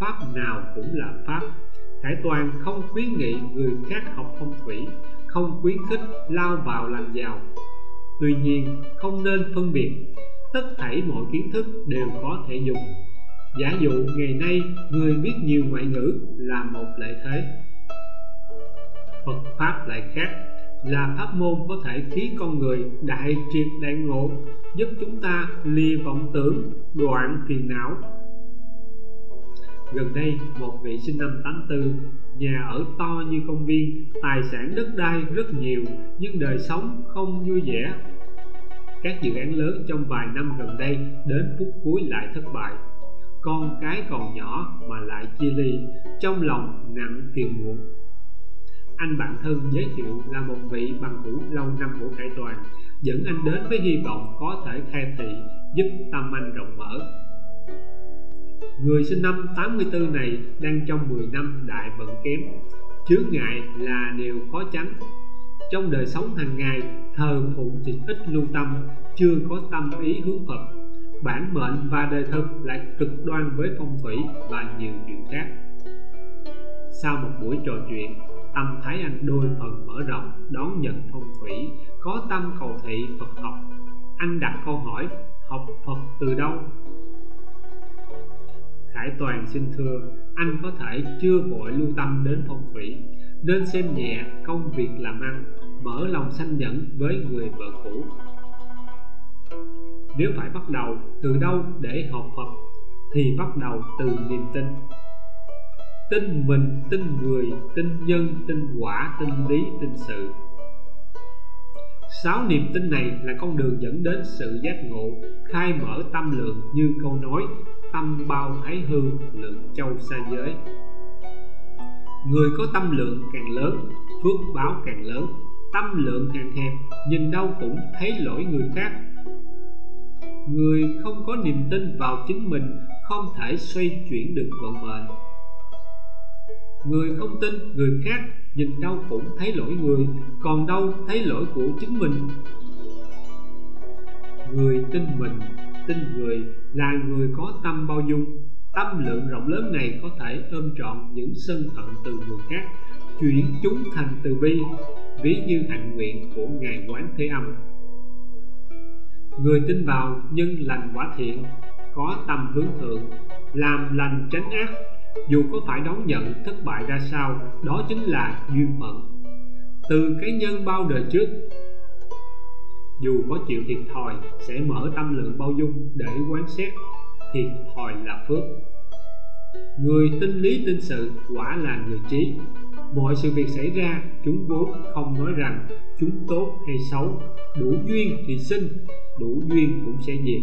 Pháp nào cũng là pháp. Khải Toàn không khuyến nghị người khác học phong thủy, không khuyến khích lao vào làm giàu. Tuy nhiên không nên phân biệt, tất thảy mọi kiến thức đều có thể dùng. Giả dụ ngày nay người biết nhiều ngoại ngữ là một lợi thế. Phật Pháp lại khác, là pháp môn có thể khiến con người đại triệt đại ngộ, giúp chúng ta lìa vọng tưởng, đoạn phiền não. Gần đây một vị sinh năm 84, nhà ở to như công viên, tài sản đất đai rất nhiều, nhưng đời sống không vui vẻ. Các dự án lớn trong vài năm gần đây đến phút cuối lại thất bại. Con cái còn nhỏ mà lại chia ly, trong lòng nặng phiền muộn. Anh bạn thân giới thiệu là một vị bằng hữu lâu năm của Khải Toàn, dẫn anh đến với hy vọng có thể khai thị, giúp tâm anh rộng mở. Người sinh năm 84 này đang trong 10 năm đại vận kém, chướng ngại là điều khó tránh. Trong đời sống hàng ngày thờ phụng thì ít lưu tâm, chưa có tâm ý hướng Phật. Bản mệnh và đời thực lại cực đoan với phong thủy và nhiều chuyện khác. Sau một buổi trò chuyện, tâm thái anh đôi phần mở rộng, đón nhận phong thủy, có tâm cầu thị Phật học. Anh đặt câu hỏi: học Phật từ đâu? Khải Toàn xin thưa, anh có thể chưa vội lưu tâm đến phong thủy, nên xem nhẹ công việc làm ăn, mở lòng sanh nhẫn với người vợ cũ. Nếu phải bắt đầu từ đâu để học Phật thì bắt đầu từ niềm tin. Tin mình, tin người, tin nhân, tin quả, tin lý, tin sự. 6 niềm tin này là con đường dẫn đến sự giác ngộ, khai mở tâm lượng như câu nói: tâm bao thái hư, lượng châu xa giới. Người có tâm lượng càng lớn, phước báo càng lớn. Tâm lượng càng hẹp, nhìn đâu cũng thấy lỗi người khác. Người không có niềm tin vào chính mình không thể xoay chuyển được vận mệnh. Người không tin người khác, nhìn đâu cũng thấy lỗi người, còn đâu thấy lỗi của chính mình. Người tin mình, tin người là người có tâm bao dung. Tâm lượng rộng lớn này có thể ôm trọn những sân hận từ người khác, chuyển chúng thành từ bi, ví như hạnh nguyện của Ngài Quán Thế Âm. Người tin vào nhân lành quả thiện, có tâm hướng thượng, làm lành tránh ác, dù có phải đón nhận thất bại ra sao, đó chính là duyên phận. từ cái nhân bao đời trước. Dù có chịu thiệt thòi, sẽ mở tâm lượng bao dung để quán xét. Thiệt thòi là phước. Người tin lý tin sự quả là người trí. Mọi sự việc xảy ra, chúng vốn không nói rằng chúng tốt hay xấu. Đủ duyên thì sinh, đủ duyên cũng sẽ diệt.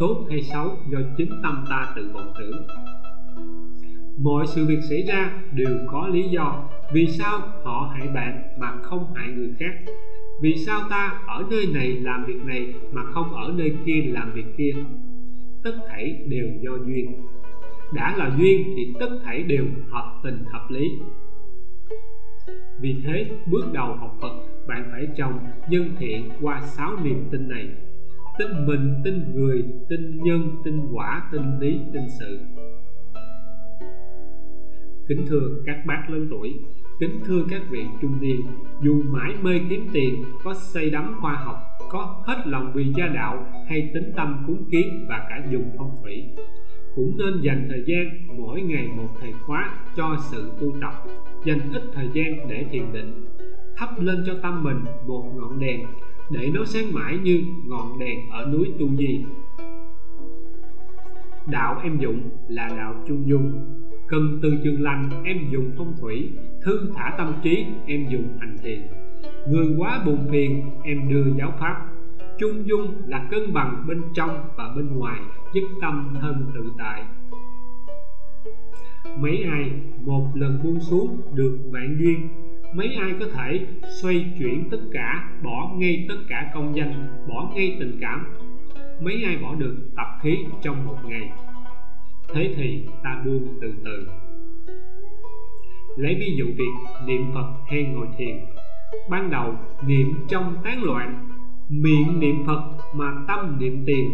Tốt hay xấu do chính tâm ta tự vọng tưởng. Mọi sự việc xảy ra đều có lý do. Vì sao họ hại bạn mà không hại người khác? Vì sao ta ở nơi này làm việc này mà không ở nơi kia làm việc kia? Tất thảy đều do duyên. Đã là duyên thì tất thảy đều hợp tình hợp lý. Vì thế, bước đầu học Phật, bạn phải trồng nhân thiện qua 6 niềm tin này. Tin mình, tin người, tin nhân, tin quả, tin lý, tin sự. Kính thưa các bác lớn tuổi, kính thưa các vị trung niên, dù mãi mê kiếm tiền, có say đắm khoa học, có hết lòng vì gia đạo hay tín tâm cúng kiến và cả dùng phong thủy, cũng nên dành thời gian mỗi ngày một thầy khóa cho sự tu tập, dành ít thời gian để thiền định, thắp lên cho tâm mình một ngọn đèn để nó sáng mãi như ngọn đèn ở núi Tu Di. Đạo em dụng là đạo trung dung. Cần từ trường lành em dùng phong thủy, thư thả tâm trí em dùng hành thiền. Người quá buồn phiền em đưa giáo pháp. Trung dung là cân bằng bên trong và bên ngoài, giúp tâm thân tự tại. Mấy ai một lần buông xuống được vạn duyên? Mấy ai có thể xoay chuyển tất cả, bỏ ngay tất cả công danh, bỏ ngay tình cảm? Mấy ai bỏ được tập khí trong một ngày? Thế thì ta buông từ từ. Lấy ví dụ việc niệm Phật hay ngồi thiền. Ban đầu niệm trong tán loạn, miệng niệm Phật mà tâm niệm tiền.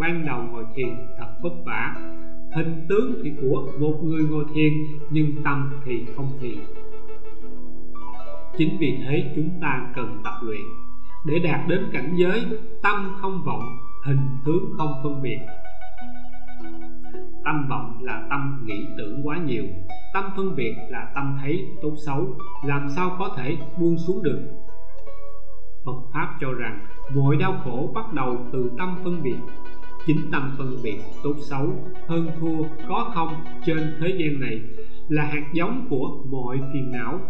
Ban đầu ngồi thiền thật vất vả, hình tướng thì của một người ngồi thiền nhưng tâm thì không thiền. Chính vì thế chúng ta cần tập luyện để đạt đến cảnh giới tâm không vọng, hình tướng không phân biệt. Tâm vọng là tâm nghĩ tưởng quá nhiều, tâm phân biệt là tâm thấy tốt xấu, làm sao có thể buông xuống được. Phật Pháp cho rằng mọi đau khổ bắt đầu từ tâm phân biệt. Chính tâm phân biệt tốt xấu, hơn thua, có không trên thế gian này là hạt giống của mọi phiền não.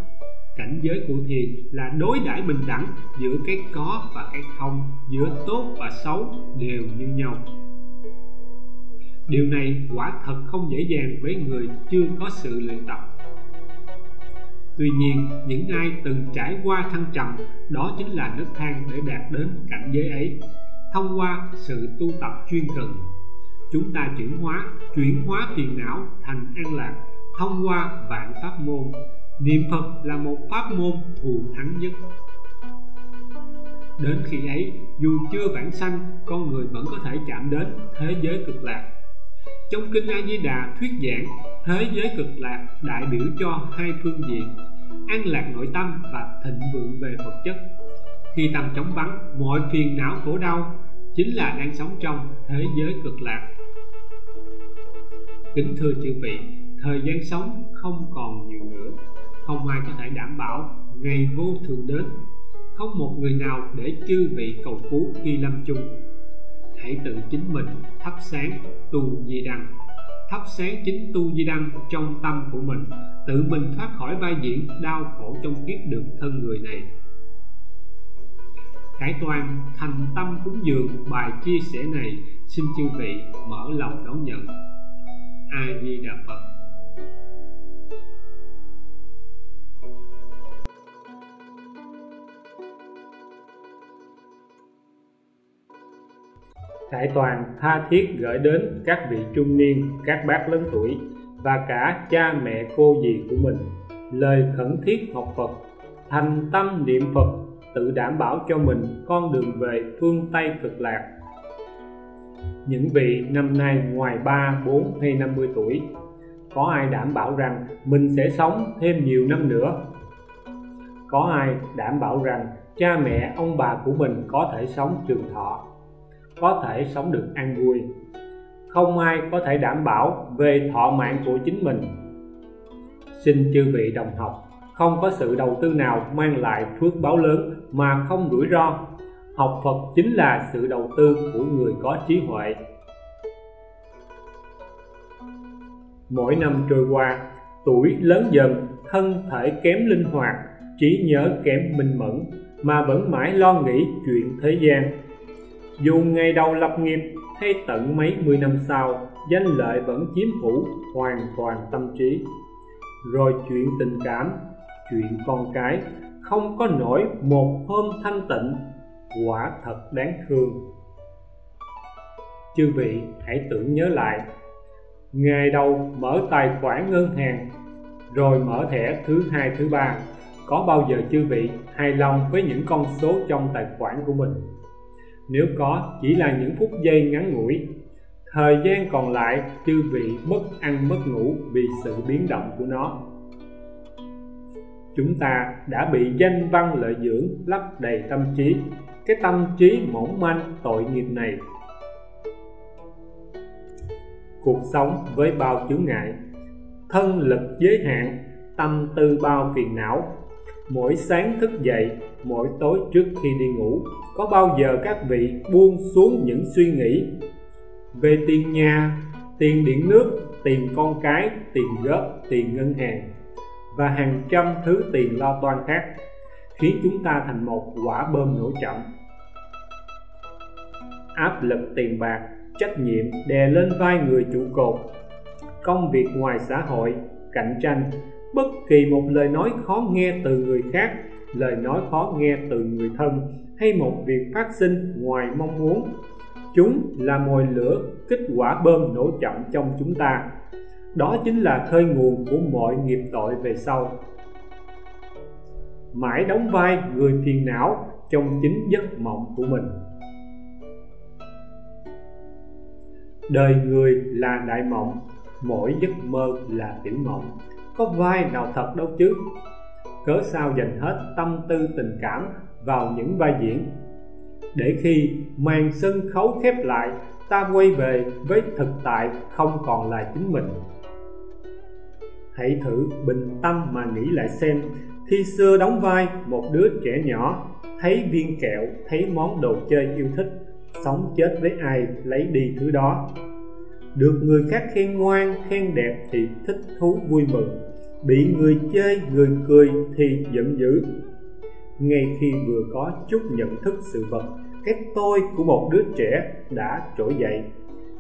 Cảnh giới của thiền là đối đãi bình đẳng giữa cái có và cái không, giữa tốt và xấu đều như nhau. Điều này quả thật không dễ dàng với người chưa có sự luyện tập. Tuy nhiên, những ai từng trải qua thăng trầm, đó chính là nấc thang để đạt đến cảnh giới ấy. Thông qua sự tu tập chuyên cần, chúng ta chuyển hóa phiền não thành an lạc thông qua vạn pháp môn. Niệm Phật là một pháp môn thù thắng nhất. Đến khi ấy, dù chưa vãng sanh, con người vẫn có thể chạm đến thế giới cực lạc. Trong kinh A Di Đà thuyết giảng, thế giới cực lạc đại biểu cho hai phương diện: an lạc nội tâm và thịnh vượng về vật chất. Khi tâm trống vắng, mọi phiền não khổ đau chính là đang sống trong thế giới cực lạc. Kính thưa chư vị, thời gian sống không còn nhiều nữa, không ai có thể đảm bảo ngày vô thường đến, không một người nào để chư vị cầu cứu khi lâm chung. Hãy tự chính mình thắp sáng Tu Di Đăng, thắp sáng chính Tu Di Đăng trong tâm của mình, tự mình thoát khỏi vai diễn đau khổ trong kiếp đường thân người này. Khải Toàn thành tâm cúng dường bài chia sẻ này, xin chư vị mở lòng đón nhận. A Di Đà Phật. Khải Toàn tha thiết gửi đến các vị trung niên, các bác lớn tuổi và cả cha mẹ cô dì của mình lời khẩn thiết học Phật, thành tâm niệm Phật, tự đảm bảo cho mình con đường về phương Tây cực lạc. Những vị năm nay ngoài 3, 4 hay 50 tuổi, có ai đảm bảo rằng mình sẽ sống thêm nhiều năm nữa? Có ai đảm bảo rằng cha mẹ, ông bà của mình có thể sống trường thọ, có thể sống được an vui? Không ai có thể đảm bảo về thọ mạng của chính mình. Xin chư vị đồng học không có sự đầu tư nào mang lại phước báo lớn mà không rủi ro. Học Phật chính là sự đầu tư của người có trí huệ. Mỗi năm trôi qua, tuổi lớn dần, thân thể kém linh hoạt, trí nhớ kém minh mẫn, mà vẫn mãi lo nghĩ chuyện thế gian. Dù ngày đầu lập nghiệp hay tận mấy mươi năm sau, danh lợi vẫn chiếm hữu hoàn toàn tâm trí. Rồi chuyện tình cảm, chuyện con cái, không có nổi một hôm thanh tịnh, quả thật đáng thương. Chư vị hãy tưởng nhớ lại, ngày đầu mở tài khoản ngân hàng, rồi mở thẻ thứ hai, thứ ba, có bao giờ chư vị hài lòng với những con số trong tài khoản của mình? Nếu có, chỉ là những phút giây ngắn ngủi. Thời gian còn lại, chư vị mất ăn mất ngủ vì sự biến động của nó. Chúng ta đã bị danh văn lợi dưỡng lấp đầy tâm trí, cái tâm trí mỏng manh tội nghiệp này. Cuộc sống với bao chướng ngại, thân lực giới hạn, tâm tư bao phiền não. Mỗi sáng thức dậy, mỗi tối trước khi đi ngủ, có bao giờ các vị buông xuống những suy nghĩ về tiền nhà, tiền điện nước, tiền con cái, tiền góp, tiền ngân hàng và hàng trăm thứ tiền lo toan khác, khiến chúng ta thành một quả bom nổ chậm. Áp lực tiền bạc, trách nhiệm đè lên vai người trụ cột, công việc ngoài xã hội, cạnh tranh, bất kỳ một lời nói khó nghe từ người khác, lời nói khó nghe từ người thân hay một việc phát sinh ngoài mong muốn, chúng là mồi lửa kích quả bơm nổ chậm trong chúng ta. Đó chính là khơi nguồn của mọi nghiệp tội về sau. Mãi đóng vai người phiền não trong chính giấc mộng của mình. Đời người là đại mộng, mỗi giấc mơ là tiểu mộng, có vai nào thật đâu chứ. Cớ sao dành hết tâm tư tình cảm vào những vai diễn, để khi màn sân khấu khép lại, ta quay về với thực tại không còn là chính mình. Hãy thử bình tâm mà nghĩ lại xem, khi xưa đóng vai một đứa trẻ nhỏ, thấy viên kẹo, thấy món đồ chơi yêu thích, sống chết với ai lấy đi thứ đó. Được người khác khen ngoan, khen đẹp thì thích thú vui mừng, bị người chê, người cười thì giận dữ. Ngay khi vừa có chút nhận thức sự vật, cái tôi của một đứa trẻ đã trỗi dậy,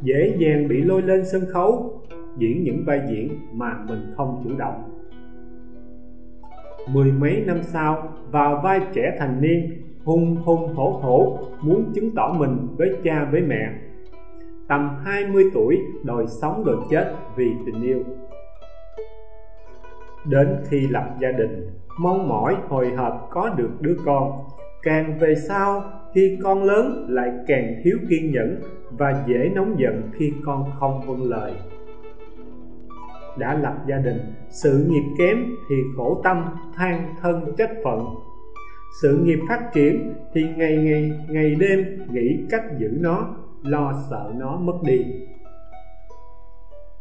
dễ dàng bị lôi lên sân khấu, diễn những vai diễn mà mình không chủ động. Mười mấy năm sau, vào vai trẻ thành niên, hùng hùng hổ hổ, muốn chứng tỏ mình với cha với mẹ. Tầm 20 tuổi, đòi sống đòi chết vì tình yêu. Đến khi lập gia đình, mong mỏi hồi hộp có được đứa con. Càng về sau, khi con lớn lại càng thiếu kiên nhẫn và dễ nóng giận khi con không vâng lời. Đã lập gia đình, sự nghiệp kém thì khổ tâm, than thân trách phận. Sự nghiệp phát triển thì ngày đêm nghĩ cách giữ nó, lo sợ nó mất đi.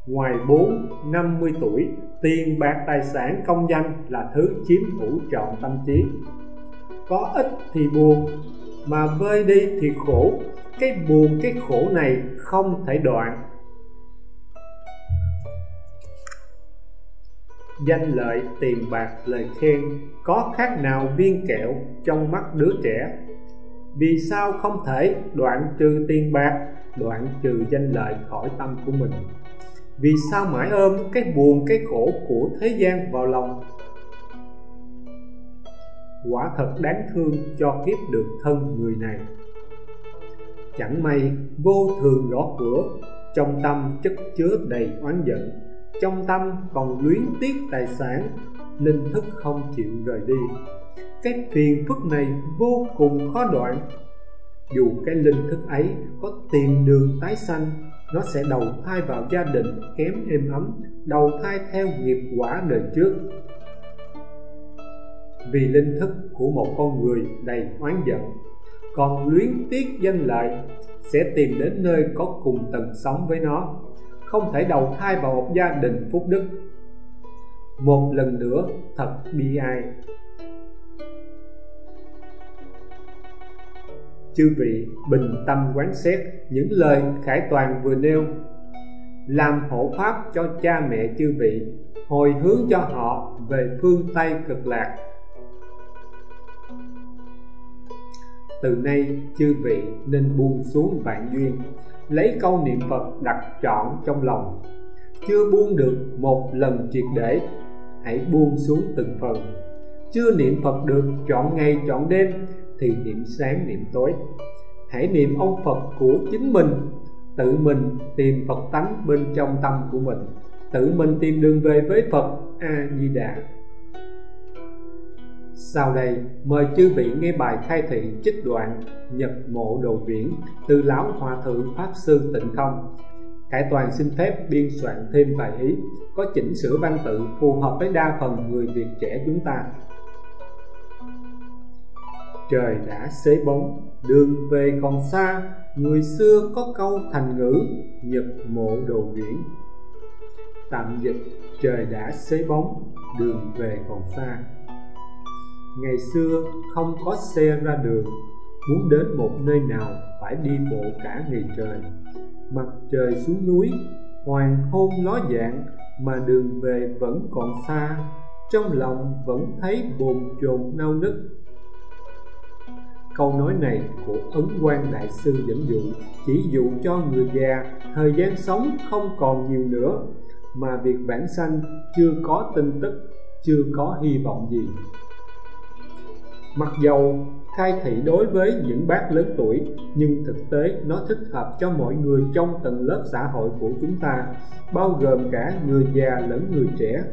Ngoài 40-50 tuổi, tiền bạc tài sản công danh là thứ chiếm hữu trọn tâm trí. Có ít thì buồn, mà vơi đi thì khổ. Cái buồn cái khổ này không thể đoạn. Danh lợi, tiền bạc, lời khen có khác nào viên kẹo trong mắt đứa trẻ? Vì sao không thể đoạn trừ tiền bạc, đoạn trừ danh lợi khỏi tâm của mình? Vì sao mãi ôm cái buồn cái khổ của thế gian vào lòng? Quả thật đáng thương cho kiếp được thân người này. Chẳng may vô thường gõ cửa, trong tâm chất chứa đầy oán giận, trong tâm còn luyến tiếc tài sản, linh thức không chịu rời đi. Cái phiền phức này vô cùng khó đoạn. Dù cái linh thức ấy có tìm đường tái sanh, nó sẽ đầu thai vào gia đình kém êm ấm, đầu thai theo nghiệp quả đời trước. Vì linh thức của một con người đầy oán giận, còn luyến tiếc danh lợi, sẽ tìm đến nơi có cùng tầng sống với nó, không thể đầu thai vào một gia đình phúc đức. một lần nữa thật bi ai. Chư vị bình tâm quán xét những lời Khải Toàn vừa nêu, làm hộ pháp cho cha mẹ chư vị, hồi hướng cho họ về phương Tây Cực Lạc. Từ nay chư vị nên buông xuống vạn duyên, lấy câu niệm Phật đặt trọn trong lòng. Chưa buông được một lần triệt để, hãy buông xuống từng phần. Chưa niệm Phật được trọn ngày trọn đêm thì niệm sáng niệm tối. Hãy niệm ông Phật của chính mình, tự mình tìm Phật tánh bên trong tâm của mình, tự mình tìm đường về với Phật A Di Đà. Sau đây mời chư vị nghe bài khai thị trích đoạn Nhật Mộ Đồ Viễn từ lão Hòa thượng Pháp sư Tịnh Không. Khải Toàn xin phép biên soạn thêm vài ý, có chỉnh sửa văn tự phù hợp với đa phần người Việt trẻ chúng ta. Trời đã xế bóng, đường về còn xa, người xưa có câu thành ngữ Nhật Mộ Đồ Viễn. Tạm dịch: trời đã xế bóng, đường về còn xa. Ngày xưa không có xe ra đường, muốn đến một nơi nào phải đi bộ cả ngày trời. Mặt trời xuống núi, hoàng hôn ló dạng, mà đường về vẫn còn xa, trong lòng vẫn thấy bồn chồn nao nức. Câu nói này của Ấn Quang Đại sư dẫn dụ, chỉ dụ cho người già thời gian sống không còn nhiều nữa, mà việc vãng sanh chưa có tin tức, chưa có hy vọng gì. Mặc dầu khai thị đối với những bác lớn tuổi, nhưng thực tế nó thích hợp cho mọi người trong tầng lớp xã hội của chúng ta, bao gồm cả người già lẫn người trẻ.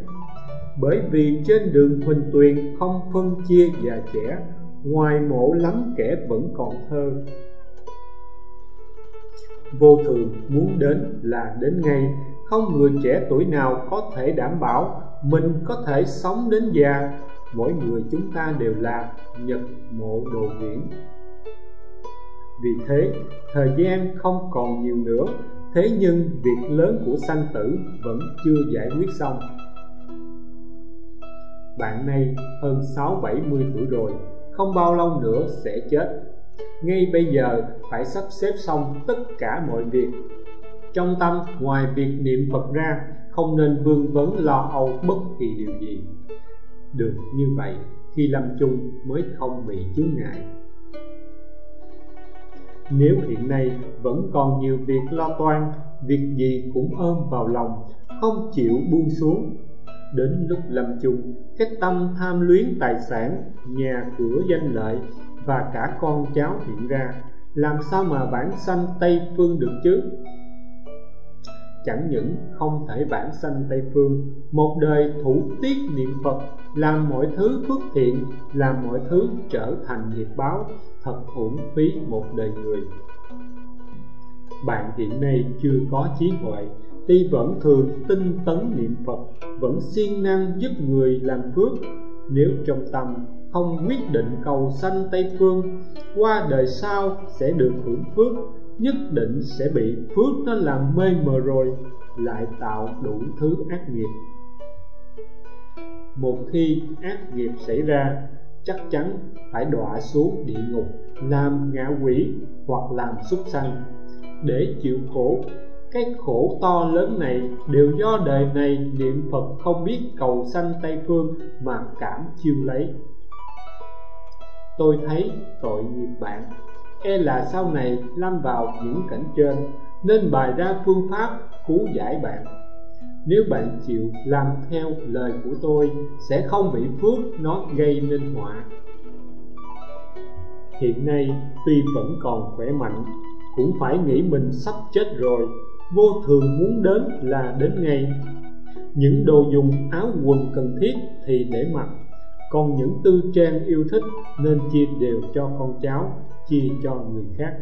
Bởi vì trên đường Huỳnh Tuyền không phân chia già trẻ, ngoài mộ lắm kẻ vẫn còn thơ. Vô thường muốn đến là đến ngay, không người trẻ tuổi nào có thể đảm bảo mình có thể sống đến già. Mỗi người chúng ta đều là Nhật Mộ Đồ Viễn. Vì thế, thời gian không còn nhiều nữa, thế nhưng việc lớn của sanh tử vẫn chưa giải quyết xong. Bạn nay hơn 60-70 tuổi rồi, không bao lâu nữa sẽ chết. Ngay bây giờ phải sắp xếp xong tất cả mọi việc. Trong tâm ngoài việc niệm Phật ra, không nên vương vấn lo âu bất kỳ điều gì. Được như vậy thì lâm chung mới không bị chướng ngại. Nếu hiện nay vẫn còn nhiều việc lo toan, việc gì cũng ôm vào lòng, không chịu buông xuống, đến lúc lâm chung, cái tâm tham luyến tài sản, nhà cửa danh lợi và cả con cháu hiện ra, làm sao mà vãng sanh Tây Phương được chứ? Chẳng những không thể vãng sanh Tây Phương, một đời thủ tiết niệm Phật, làm mọi thứ phước thiện, làm mọi thứ trở thành nghiệp báo, thật uổng phí một đời người. Bạn hiện nay chưa có trí huệ, tuy vẫn thường tinh tấn niệm Phật, vẫn siêng năng giúp người làm phước, nếu trong tâm không quyết định cầu sanh Tây Phương, qua đời sau sẽ được hưởng phước, nhất định sẽ bị phước nó làm mê mờ rồi, lại tạo đủ thứ ác nghiệp. Một khi ác nghiệp xảy ra, chắc chắn phải đọa xuống địa ngục, làm ngạ quỷ hoặc làm súc sanh, để chịu khổ. Cái khổ to lớn này đều do đời này niệm Phật không biết cầu sanh Tây Phương mà cảm chiêu lấy. Tôi thấy tội nghiệp bạn, e là sau này lâm vào những cảnh trên, nên bày ra phương pháp cứu giải bạn. Nếu bạn chịu làm theo lời của tôi, sẽ không bị phước nó gây nên họa. Hiện nay tuy vẫn còn khỏe mạnh, cũng phải nghĩ mình sắp chết rồi, vô thường muốn đến là đến ngay. Những đồ dùng áo quần cần thiết thì để mặc, còn những tư trang yêu thích nên chia đều cho con cháu, chia cho người khác.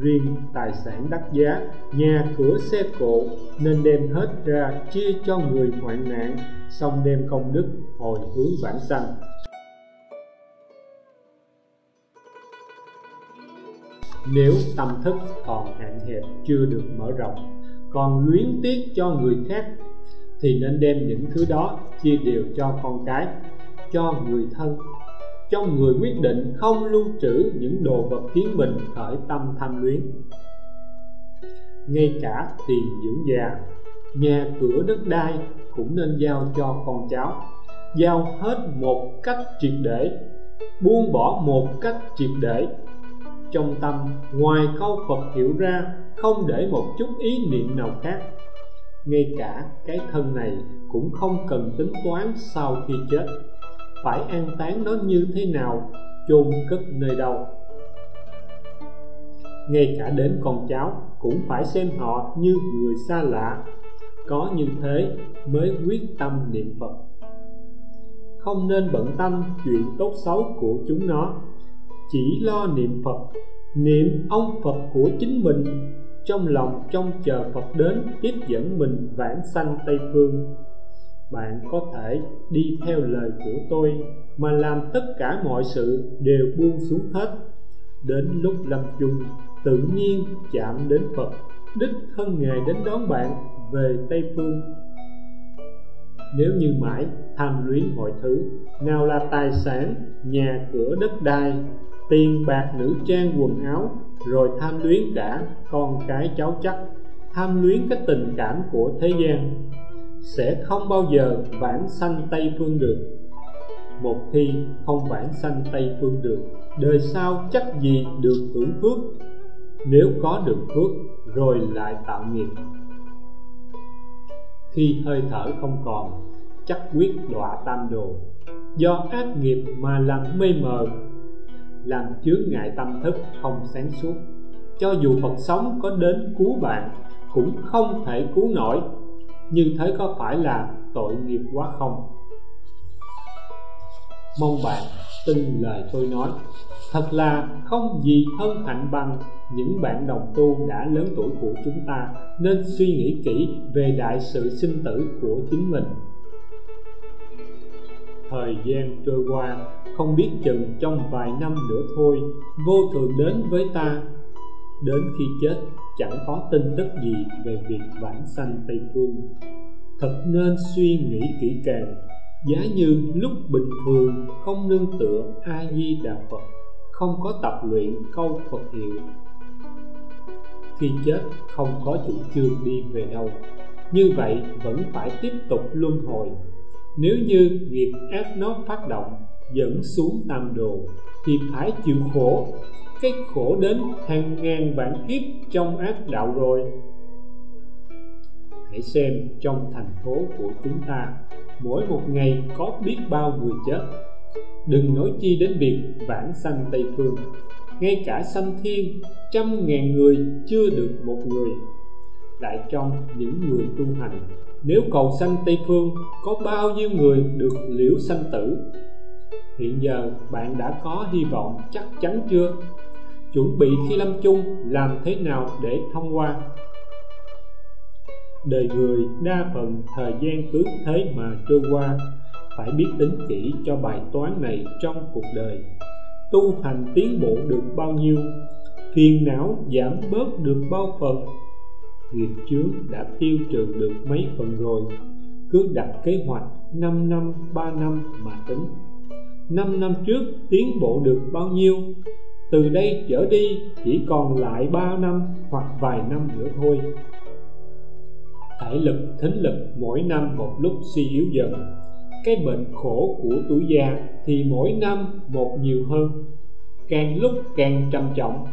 Riêng tài sản đắt giá, nhà cửa xe cộ nên đem hết ra chia cho người hoạn nạn, xong đem công đức hồi hướng vãng sanh. Nếu tâm thức còn hạn hẹp chưa được mở rộng, còn luyến tiếc cho người khác, thì nên đem những thứ đó chia đều cho con cái, cho người thân. Trong người quyết định không lưu trữ những đồ vật khiến mình khởi tâm tham luyến. Ngay cả tiền dưỡng già, nhà cửa đất đai cũng nên giao cho con cháu, giao hết một cách triệt để, buông bỏ một cách triệt để. Trong tâm ngoài câu Phật hiểu ra, không để một chút ý niệm nào khác. Ngay cả cái thân này cũng không cần tính toán sau khi chết phải an táng nó như thế nào, chôn cất nơi đâu. Ngay cả đến con cháu cũng phải xem họ như người xa lạ, có như thế mới quyết tâm niệm Phật. Không nên bận tâm chuyện tốt xấu của chúng nó, chỉ lo niệm Phật, niệm ông Phật của chính mình, trong lòng trông chờ Phật đến tiếp dẫn mình vãng sanh Tây Phương. Bạn có thể đi theo lời của tôi mà làm tất cả mọi sự đều buông xuống hết. Đến lúc lâm chung, tự nhiên chạm đến Phật, đích thân Ngài đến đón bạn về Tây Phương. Nếu như mãi tham luyến mọi thứ, nào là tài sản, nhà cửa đất đai, tiền bạc nữ trang quần áo, rồi tham luyến cả con cái cháu chắc, tham luyến cái tình cảm của thế gian, sẽ không bao giờ vãng sanh Tây Phương được. Một khi không vãng sanh Tây Phương được, đời sau chắc gì được hưởng phước. Nếu có được phước rồi lại tạo nghiệp. Khi hơi thở không còn, chắc quyết đọa tam đồ, do ác nghiệp mà làm mê mờ, làm chướng ngại tâm thức không sáng suốt. Cho dù Phật sống có đến cứu bạn cũng không thể cứu nổi. Như thế có phải là tội nghiệp quá không? Mong bạn tin lời tôi nói. Thật là không gì hơn hạnh bằng những bạn đồng tu đã lớn tuổi của chúng ta nên suy nghĩ kỹ về đại sự sinh tử của chính mình. Thời gian trôi qua, không biết chừng trong vài năm nữa thôi, vô thường đến với ta. Đến khi chết chẳng có tin tức gì về việc vãng sanh Tây Phương. Thật nên suy nghĩ kỹ càng. Giá như lúc bình thường không nương tựa A Di Đà Phật, không có tập luyện câu Phật hiệu, khi chết không có chủ trương đi về đâu, như vậy vẫn phải tiếp tục luân hồi. Nếu như nghiệp ác nó phát động dẫn xuống tam đồ thì phải chịu khổ. Cái khổ đến hàng ngàn vạn kiếp trong ác đạo rồi. Hãy xem trong thành phố của chúng ta, mỗi một ngày có biết bao người chết. Đừng nói chi đến việc vãng sanh Tây Phương. Ngay cả sanh thiên, 100.000 người chưa được một người. Lại trong những người tu hành, nếu cầu sanh Tây Phương, có bao nhiêu người được liễu sanh tử? Hiện giờ bạn đã có hy vọng chắc chắn chưa? Chuẩn bị khi lâm chung làm thế nào để thông qua? Đời người đa phần thời gian cứ thế mà trôi qua. Phải biết tính kỹ cho bài toán này trong cuộc đời. Tu hành tiến bộ được bao nhiêu? Phiền não giảm bớt được bao phần? Nghiệp chướng đã tiêu trừ được mấy phần rồi? Cứ đặt kế hoạch 5 năm, 3 năm mà tính. 5 năm trước tiến bộ được bao nhiêu? Từ đây trở đi chỉ còn lại 3 năm hoặc vài năm nữa thôi. Thể lực, thính lực mỗi năm một lúc suy yếu dần. Cái bệnh khổ của tuổi già thì mỗi năm một nhiều hơn, càng lúc càng trầm trọng.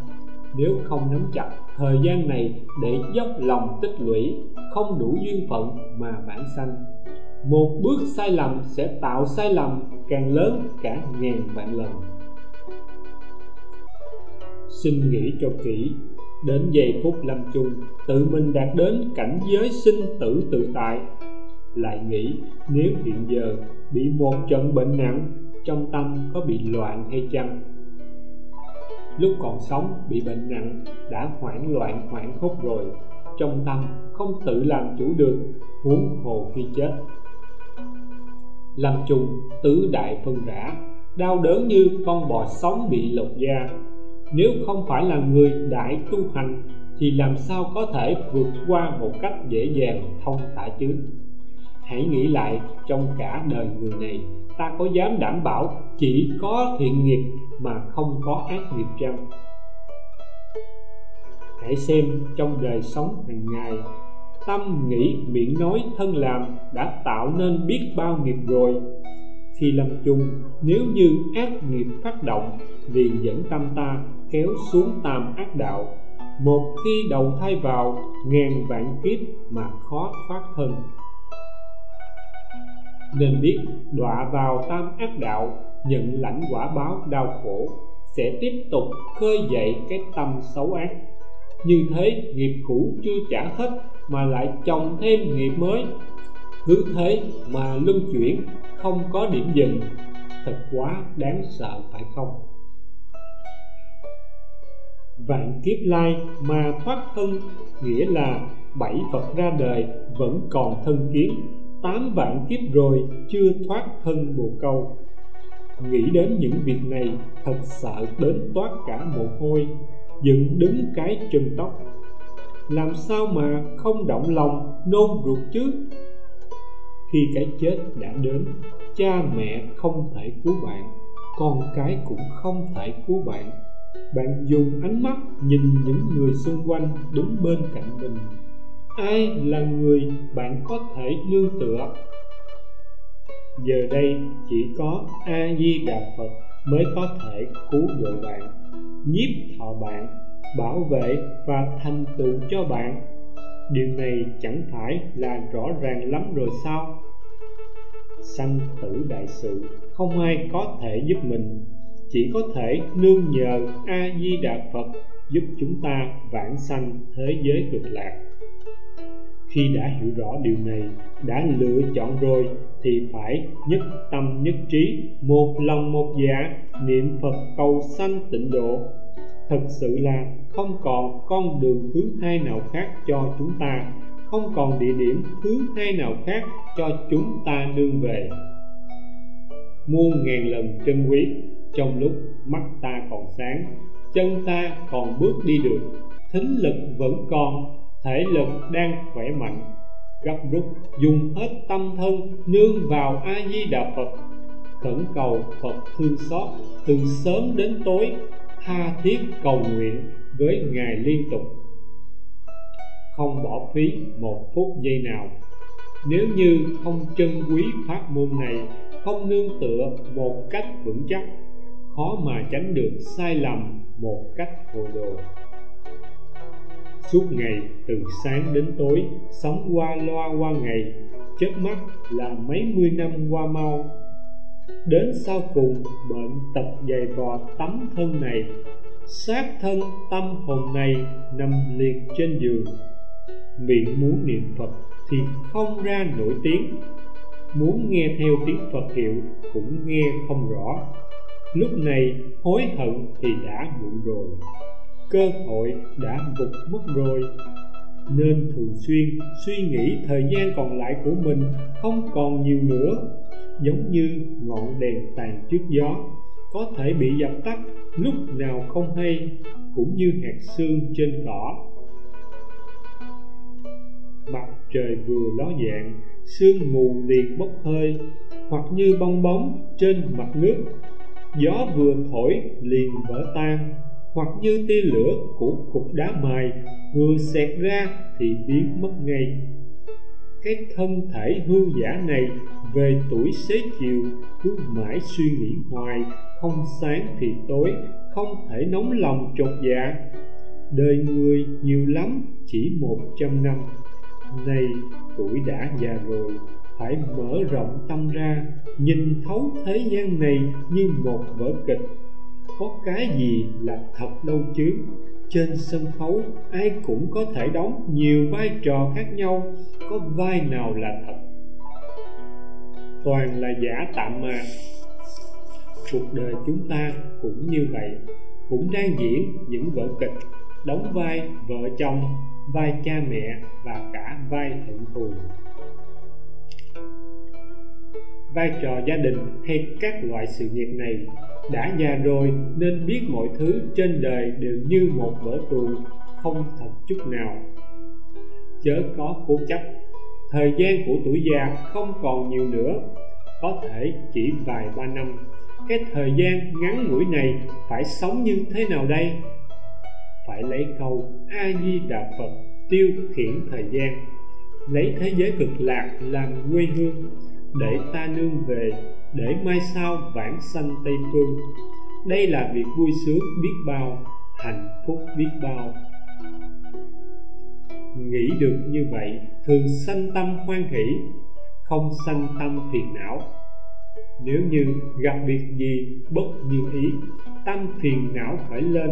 Nếu không nắm chặt thời gian này để dốc lòng tích lũy, không đủ duyên phận mà vãng sanh. Một bước sai lầm sẽ tạo sai lầm càng lớn cả ngàn vạn lần. Xin nghĩ cho kỹ, đến giây phút lâm chung, tự mình đạt đến cảnh giới sinh tử tự tại. Lại nghĩ nếu hiện giờ bị một trận bệnh nặng, trong tâm có bị loạn hay chăng? Lúc còn sống bị bệnh nặng, đã hoảng loạn hoảng hốt rồi, trong tâm không tự làm chủ được, huống hồ khi chết. Lâm chung tứ đại phân rã, đau đớn như con bò sống bị lột da. Nếu không phải là người đại tu hành thì làm sao có thể vượt qua một cách dễ dàng thông thả chứ? Hãy nghĩ lại, trong cả đời người này, ta có dám đảm bảo chỉ có thiện nghiệp mà không có ác nghiệp chăng? Hãy xem trong đời sống hàng ngày, tâm nghĩ, miệng nói, thân làm đã tạo nên biết bao nghiệp rồi. Khi lâm chung, nếu như ác nghiệp phát động, liền dẫn tâm ta kéo xuống tam ác đạo. Một khi đầu thai vào, ngàn vạn kiếp mà khó thoát thân. Nên biết đọa vào tam ác đạo, nhận lãnh quả báo đau khổ, sẽ tiếp tục khơi dậy cái tâm xấu ác. Như thế nghiệp cũ chưa trả hết mà lại trồng thêm nghiệp mới, cứ thế mà luân chuyển, không có điểm dừng. Thật quá đáng sợ, phải không? Vạn kiếp lai mà thoát thân, nghĩa là 7 Phật ra đời vẫn còn thân kiến, 8 vạn kiếp rồi chưa thoát thân bồ câu. Nghĩ đến những việc này thật sợ đến toát cả mồ hôi, dựng đứng cái chân tóc. Làm sao mà không động lòng nôn ruột chứ? Khi cái chết đã đến, cha mẹ không thể cứu bạn, con cái cũng không thể cứu bạn. Bạn dùng ánh mắt nhìn những người xung quanh đứng bên cạnh mình. Ai là người bạn có thể nương tựa? Giờ đây chỉ có A Di Đà Phật mới có thể cứu độ bạn, nhiếp thọ bạn, bảo vệ và thành tựu cho bạn. Điều này chẳng phải là rõ ràng lắm rồi sao? Sanh tử đại sự không ai có thể giúp mình, chỉ có thể nương nhờ A Di Đà Phật giúp chúng ta vãng sanh thế giới cực lạc. Khi đã hiểu rõ điều này, đã lựa chọn rồi, thì phải nhất tâm nhất trí, một lòng một dạ, niệm Phật cầu sanh tịnh độ. Thật sự là không còn con đường thứ hai nào khác cho chúng ta, không còn địa điểm thứ hai nào khác cho chúng ta nương về. Muôn ngàn lần trân quý, trong lúc mắt ta còn sáng, chân ta còn bước đi được, thính lực vẫn còn, thể lực đang khỏe mạnh, gấp rút dùng hết tâm thân nương vào A Di Đà Phật, khẩn cầu Phật thương xót từ sớm đến tối, tha thiết cầu nguyện với Ngài liên tục, không bỏ phí một phút giây nào. Nếu như không trân quý pháp môn này, không nương tựa một cách vững chắc, khó mà tránh được sai lầm một cách hồ đồ. Suốt ngày, từ sáng đến tối, sống qua loa qua ngày, chớp mắt là mấy mươi năm qua mau. Đến sau cùng, bệnh tật dày vò tấm thân này, xác thân tâm hồn này nằm liệt trên giường. Miệng muốn niệm Phật thì không ra nổi tiếng, muốn nghe theo tiếng Phật hiệu cũng nghe không rõ. Lúc này hối hận thì đã muộn rồi, cơ hội đã vụt mất rồi. Nên thường xuyên suy nghĩ thời gian còn lại của mình không còn nhiều nữa, giống như ngọn đèn tàn trước gió, có thể bị dập tắt lúc nào không hay, cũng như hạt sương trên cỏ. Mặt trời vừa ló dạng, sương mù liền bốc hơi, hoặc như bong bóng trên mặt nước, gió vừa thổi liền vỡ tan, hoặc như tia lửa của cục đá mài vừa xẹt ra thì biến mất ngay. Cái thân thể hư giả này về tuổi xế chiều, cứ mãi suy nghĩ hoài, không sáng thì tối, không thể nóng lòng chột dạ. Đời người nhiều lắm chỉ 100 năm, nay tuổi đã già rồi, phải mở rộng tâm ra, nhìn thấu thế gian này như một vở kịch. Có cái gì là thật đâu chứ? Trên sân khấu ai cũng có thể đóng nhiều vai trò khác nhau, có vai nào là thật? Toàn là giả tạm mà. Cuộc đời chúng ta cũng như vậy, cũng đang diễn những vở kịch, đóng vai vợ chồng, vai cha mẹ và cả vai hận thù, vai trò gia đình hay các loại sự nghiệp này. Đã già rồi nên biết mọi thứ trên đời đều như một vở tuồng, không thật chút nào. Chớ có cố chấp, Thời gian của tuổi già không còn nhiều nữa, có thể chỉ vài ba năm. Cái thời gian ngắn ngủi này phải sống như thế nào đây? Phải lấy câu A Di Đà Phật tiêu khiển thời gian, lấy thế giới cực lạc làm quê hương, để ta nương về, để mai sau vãng sanh Tây Phương. Đây là việc vui sướng biết bao, hạnh phúc biết bao. Nghĩ được như vậy, thường sanh tâm hoan hỷ, không sanh tâm phiền não. Nếu như gặp việc gì bất như ý, tâm phiền não khởi lên,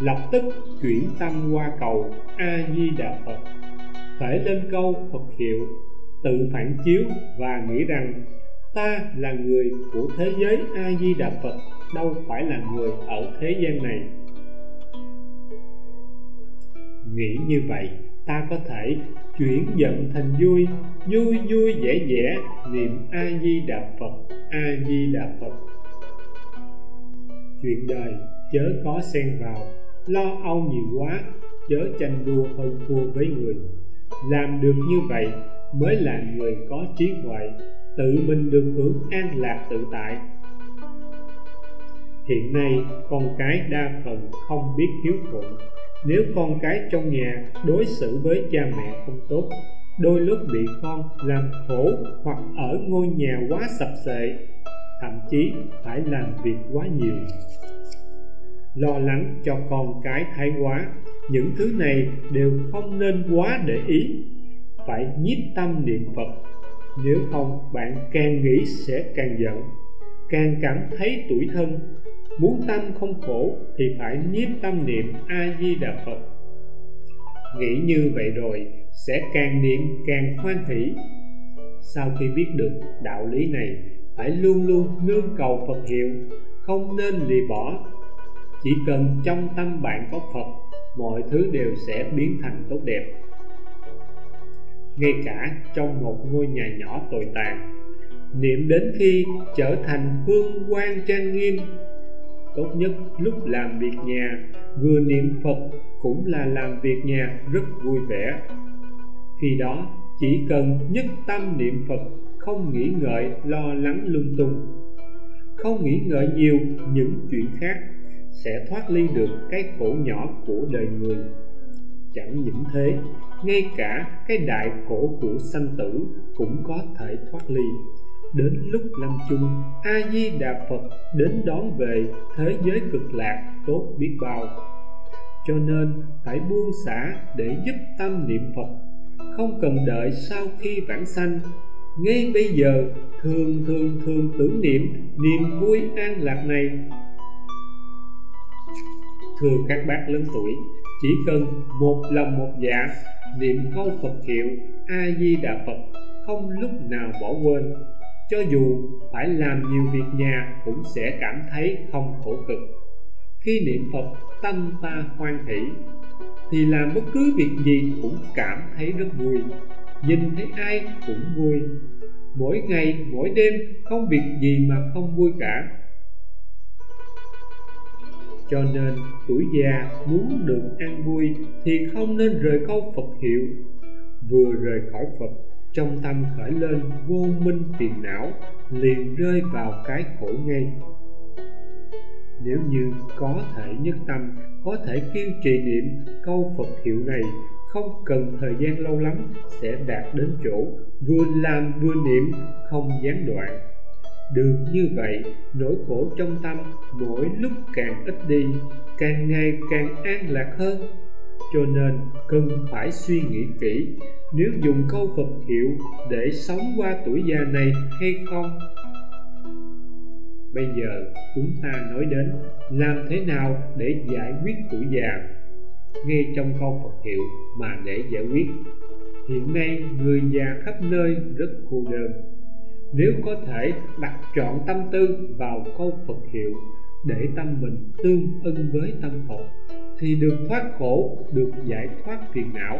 lập tức chuyển tâm qua cầu A Di Đà Phật, khởi lên câu Phật hiệu, tự phản chiếu và nghĩ rằng ta là người của thế giới A Di Đà Phật, đâu phải là người ở thế gian này. Nghĩ như vậy, ta có thể chuyển giận thành vui, vui vui vẻ vẻ niệm A Di Đà Phật, A Di Đà Phật. Chuyện đời chớ có xen vào, lo âu nhiều quá, chớ tranh đua hơn thua với người. Làm được như vậy mới là người có trí huệ, tự mình được hưởng an lạc tự tại. Hiện nay con cái đa phần không biết hiếu thuận. Nếu con cái trong nhà đối xử với cha mẹ không tốt, đôi lúc bị con làm khổ hoặc ở ngôi nhà quá sập sệ, thậm chí phải làm việc quá nhiều, lo lắng cho con cái thái quá. Những thứ này đều không nên quá để ý, phải nhiếp tâm niệm Phật. Nếu không, bạn càng nghĩ sẽ càng giận, càng cảm thấy tủi thân. Muốn tâm không khổ thì phải nhiếp tâm niệm A Di Đà Phật. Nghĩ như vậy rồi sẽ càng niệm càng hoan hỷ. Sau khi biết được đạo lý này, phải luôn luôn nương cầu Phật hiệu, không nên lìa bỏ. Chỉ cần trong tâm bạn có Phật, mọi thứ đều sẽ biến thành tốt đẹp. Ngay cả trong một ngôi nhà nhỏ tồi tàn, niệm đến khi trở thành hương quang trang nghiêm. Tốt nhất lúc làm việc nhà, vừa niệm Phật cũng là làm việc nhà rất vui vẻ. Khi đó chỉ cần nhất tâm niệm Phật, không nghĩ ngợi lo lắng lung tung, không nghĩ ngợi nhiều những chuyện khác, sẽ thoát ly được cái khổ nhỏ của đời người. Chẳng những thế, ngay cả cái đại khổ của sanh tử cũng có thể thoát ly. Đến lúc lâm chung, A Di Đà Phật đến đón về, thế giới cực lạc tốt biết bao. Cho nên phải buông xả để giúp tâm niệm Phật, không cần đợi sau khi vãng sanh. Ngay bây giờ thường tưởng niệm niềm vui an lạc này. Thưa các bác lớn tuổi, chỉ cần một lòng một dạ niệm câu Phật hiệu A Di Đà Phật, không lúc nào bỏ quên. Cho dù phải làm nhiều việc nhà cũng sẽ cảm thấy không khổ cực. Khi niệm Phật, tâm ta hoan hỷ thì làm bất cứ việc gì cũng cảm thấy rất vui, nhìn thấy ai cũng vui. Mỗi ngày mỗi đêm không việc gì mà không vui cả. Cho nên tuổi già muốn được an vui thì không nên rời câu Phật hiệu. Vừa rời khỏi Phật, trong tâm khởi lên vô minh phiền não, liền rơi vào cái khổ ngay. Nếu như có thể nhất tâm, có thể kiên trì niệm câu Phật hiệu này, không cần thời gian lâu lắm sẽ đạt đến chỗ vừa làm vừa niệm không gián đoạn. Được như vậy, nỗi khổ trong tâm mỗi lúc càng ít đi, càng ngày càng an lạc hơn. Cho nên cần phải suy nghĩ kỹ, nếu dùng câu Phật hiệu để sống qua tuổi già này hay không. Bây giờ chúng ta nói đến làm thế nào để giải quyết tuổi già. Ngay trong câu Phật hiệu mà để giải quyết. Hiện nay người già khắp nơi rất cô đơn. Nếu có thể đặt trọn tâm tư vào câu Phật hiệu, để tâm mình tương ưng với tâm Phật, thì được thoát khổ, được giải thoát phiền não.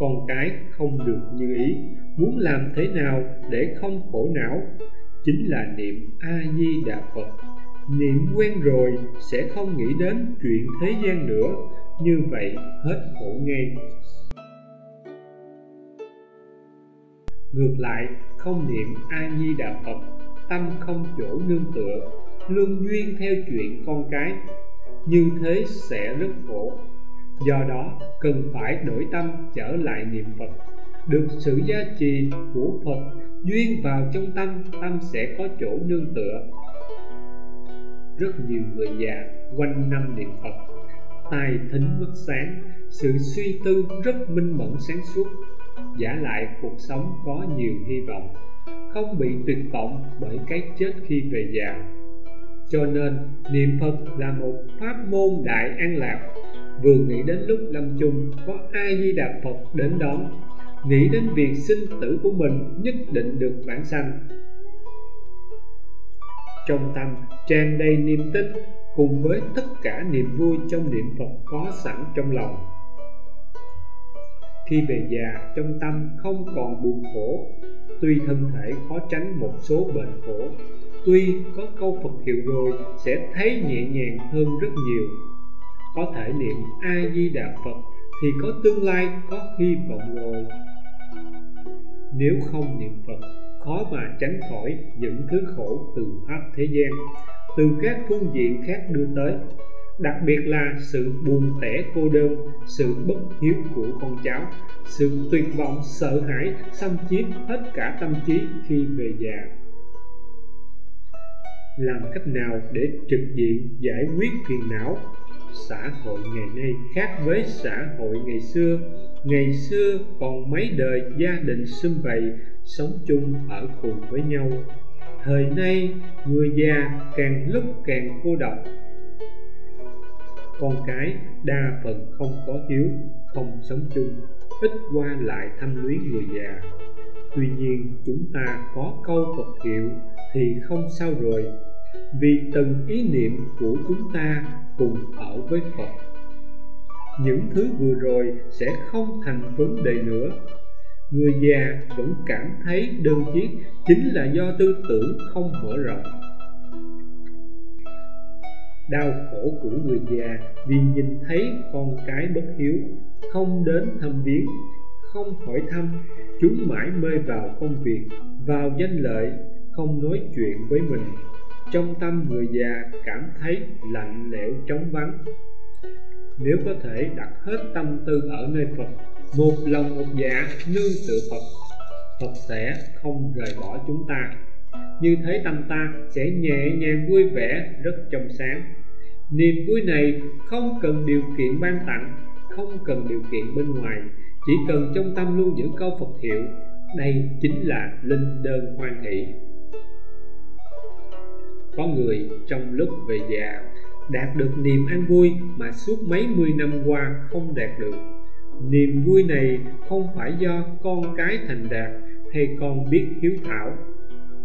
Con cái không được như ý, muốn làm thế nào để không khổ não? Chính là niệm A Di Đà Phật. Niệm quen rồi sẽ không nghĩ đến chuyện thế gian nữa, như vậy hết khổ ngay. Ngược lại, không niệm A Di Đà Phật, tâm không chỗ nương tựa, luân duyên theo chuyện con cái, như thế sẽ rất khổ. Do đó, cần phải đổi tâm trở lại niệm Phật. Được sự gia trì của Phật, duyên vào trong tâm, tâm sẽ có chỗ nương tựa. Rất nhiều người già quanh năm niệm Phật, tai thính mắt sáng, sự suy tư rất minh mẫn sáng suốt, giả lại cuộc sống có nhiều hy vọng, không bị tuyệt vọng bởi cái chết khi về già. Cho nên niệm Phật là một pháp môn đại an lạc. Vừa nghĩ đến lúc lâm chung có A Di Đà Phật đến đón, nghĩ đến việc sinh tử của mình nhất định được vãng sanh, trong tâm tràn đầy niềm tin cùng với tất cả niềm vui trong niệm Phật có sẵn trong lòng. Khi về già, trong tâm không còn buồn khổ. Tuy thân thể khó tránh một số bệnh khổ, tuy có câu Phật hiệu rồi sẽ thấy nhẹ nhàng hơn rất nhiều. Có thể niệm A Di Đà Phật thì có tương lai, có hy vọng rồi. Nếu không niệm Phật, khó mà tránh khỏi những thứ khổ từ pháp thế gian, từ các phương diện khác đưa tới, đặc biệt là sự buồn tẻ cô đơn, sự bất hiếu của con cháu, sự tuyệt vọng sợ hãi xâm chiếm hết cả tâm trí khi về già. Làm cách nào để trực diện giải quyết phiền não? Xã hội ngày nay khác với xã hội ngày xưa. Ngày xưa còn mấy đời gia đình sum vầy, sống chung ở cùng với nhau. Thời nay người già càng lúc càng cô độc, con cái đa phần không có hiếu, không sống chung, ít qua lại thăm luyến người già. Tuy nhiên chúng ta có câu Phật hiệu thì không sao rồi, vì từng ý niệm của chúng ta cùng ở với Phật. Những thứ vừa rồi sẽ không thành vấn đề nữa. Người già vẫn cảm thấy đơn chiếc chính là do tư tưởng không mở rộng. Đau khổ của người già vì nhìn thấy con cái bất hiếu, không đến thăm viếng, không hỏi thăm, chúng mãi mê vào công việc, vào danh lợi, không nói chuyện với mình. Trong tâm người già cảm thấy lạnh lẽo trống vắng. Nếu có thể đặt hết tâm tư ở nơi Phật, một lòng một dạ nương tựa Phật, Phật sẽ không rời bỏ chúng ta. Như thế tâm ta sẽ nhẹ nhàng vui vẻ, rất trong sáng. Niềm vui này không cần điều kiện ban tặng, không cần điều kiện bên ngoài, chỉ cần trong tâm luôn giữ câu Phật hiệu. Đây chính là linh đơn hoan hỷ. Có người trong lúc về già đạt được niềm an vui mà suốt mấy mươi năm qua không đạt được. Niềm vui này không phải do con cái thành đạt hay con biết hiếu thảo,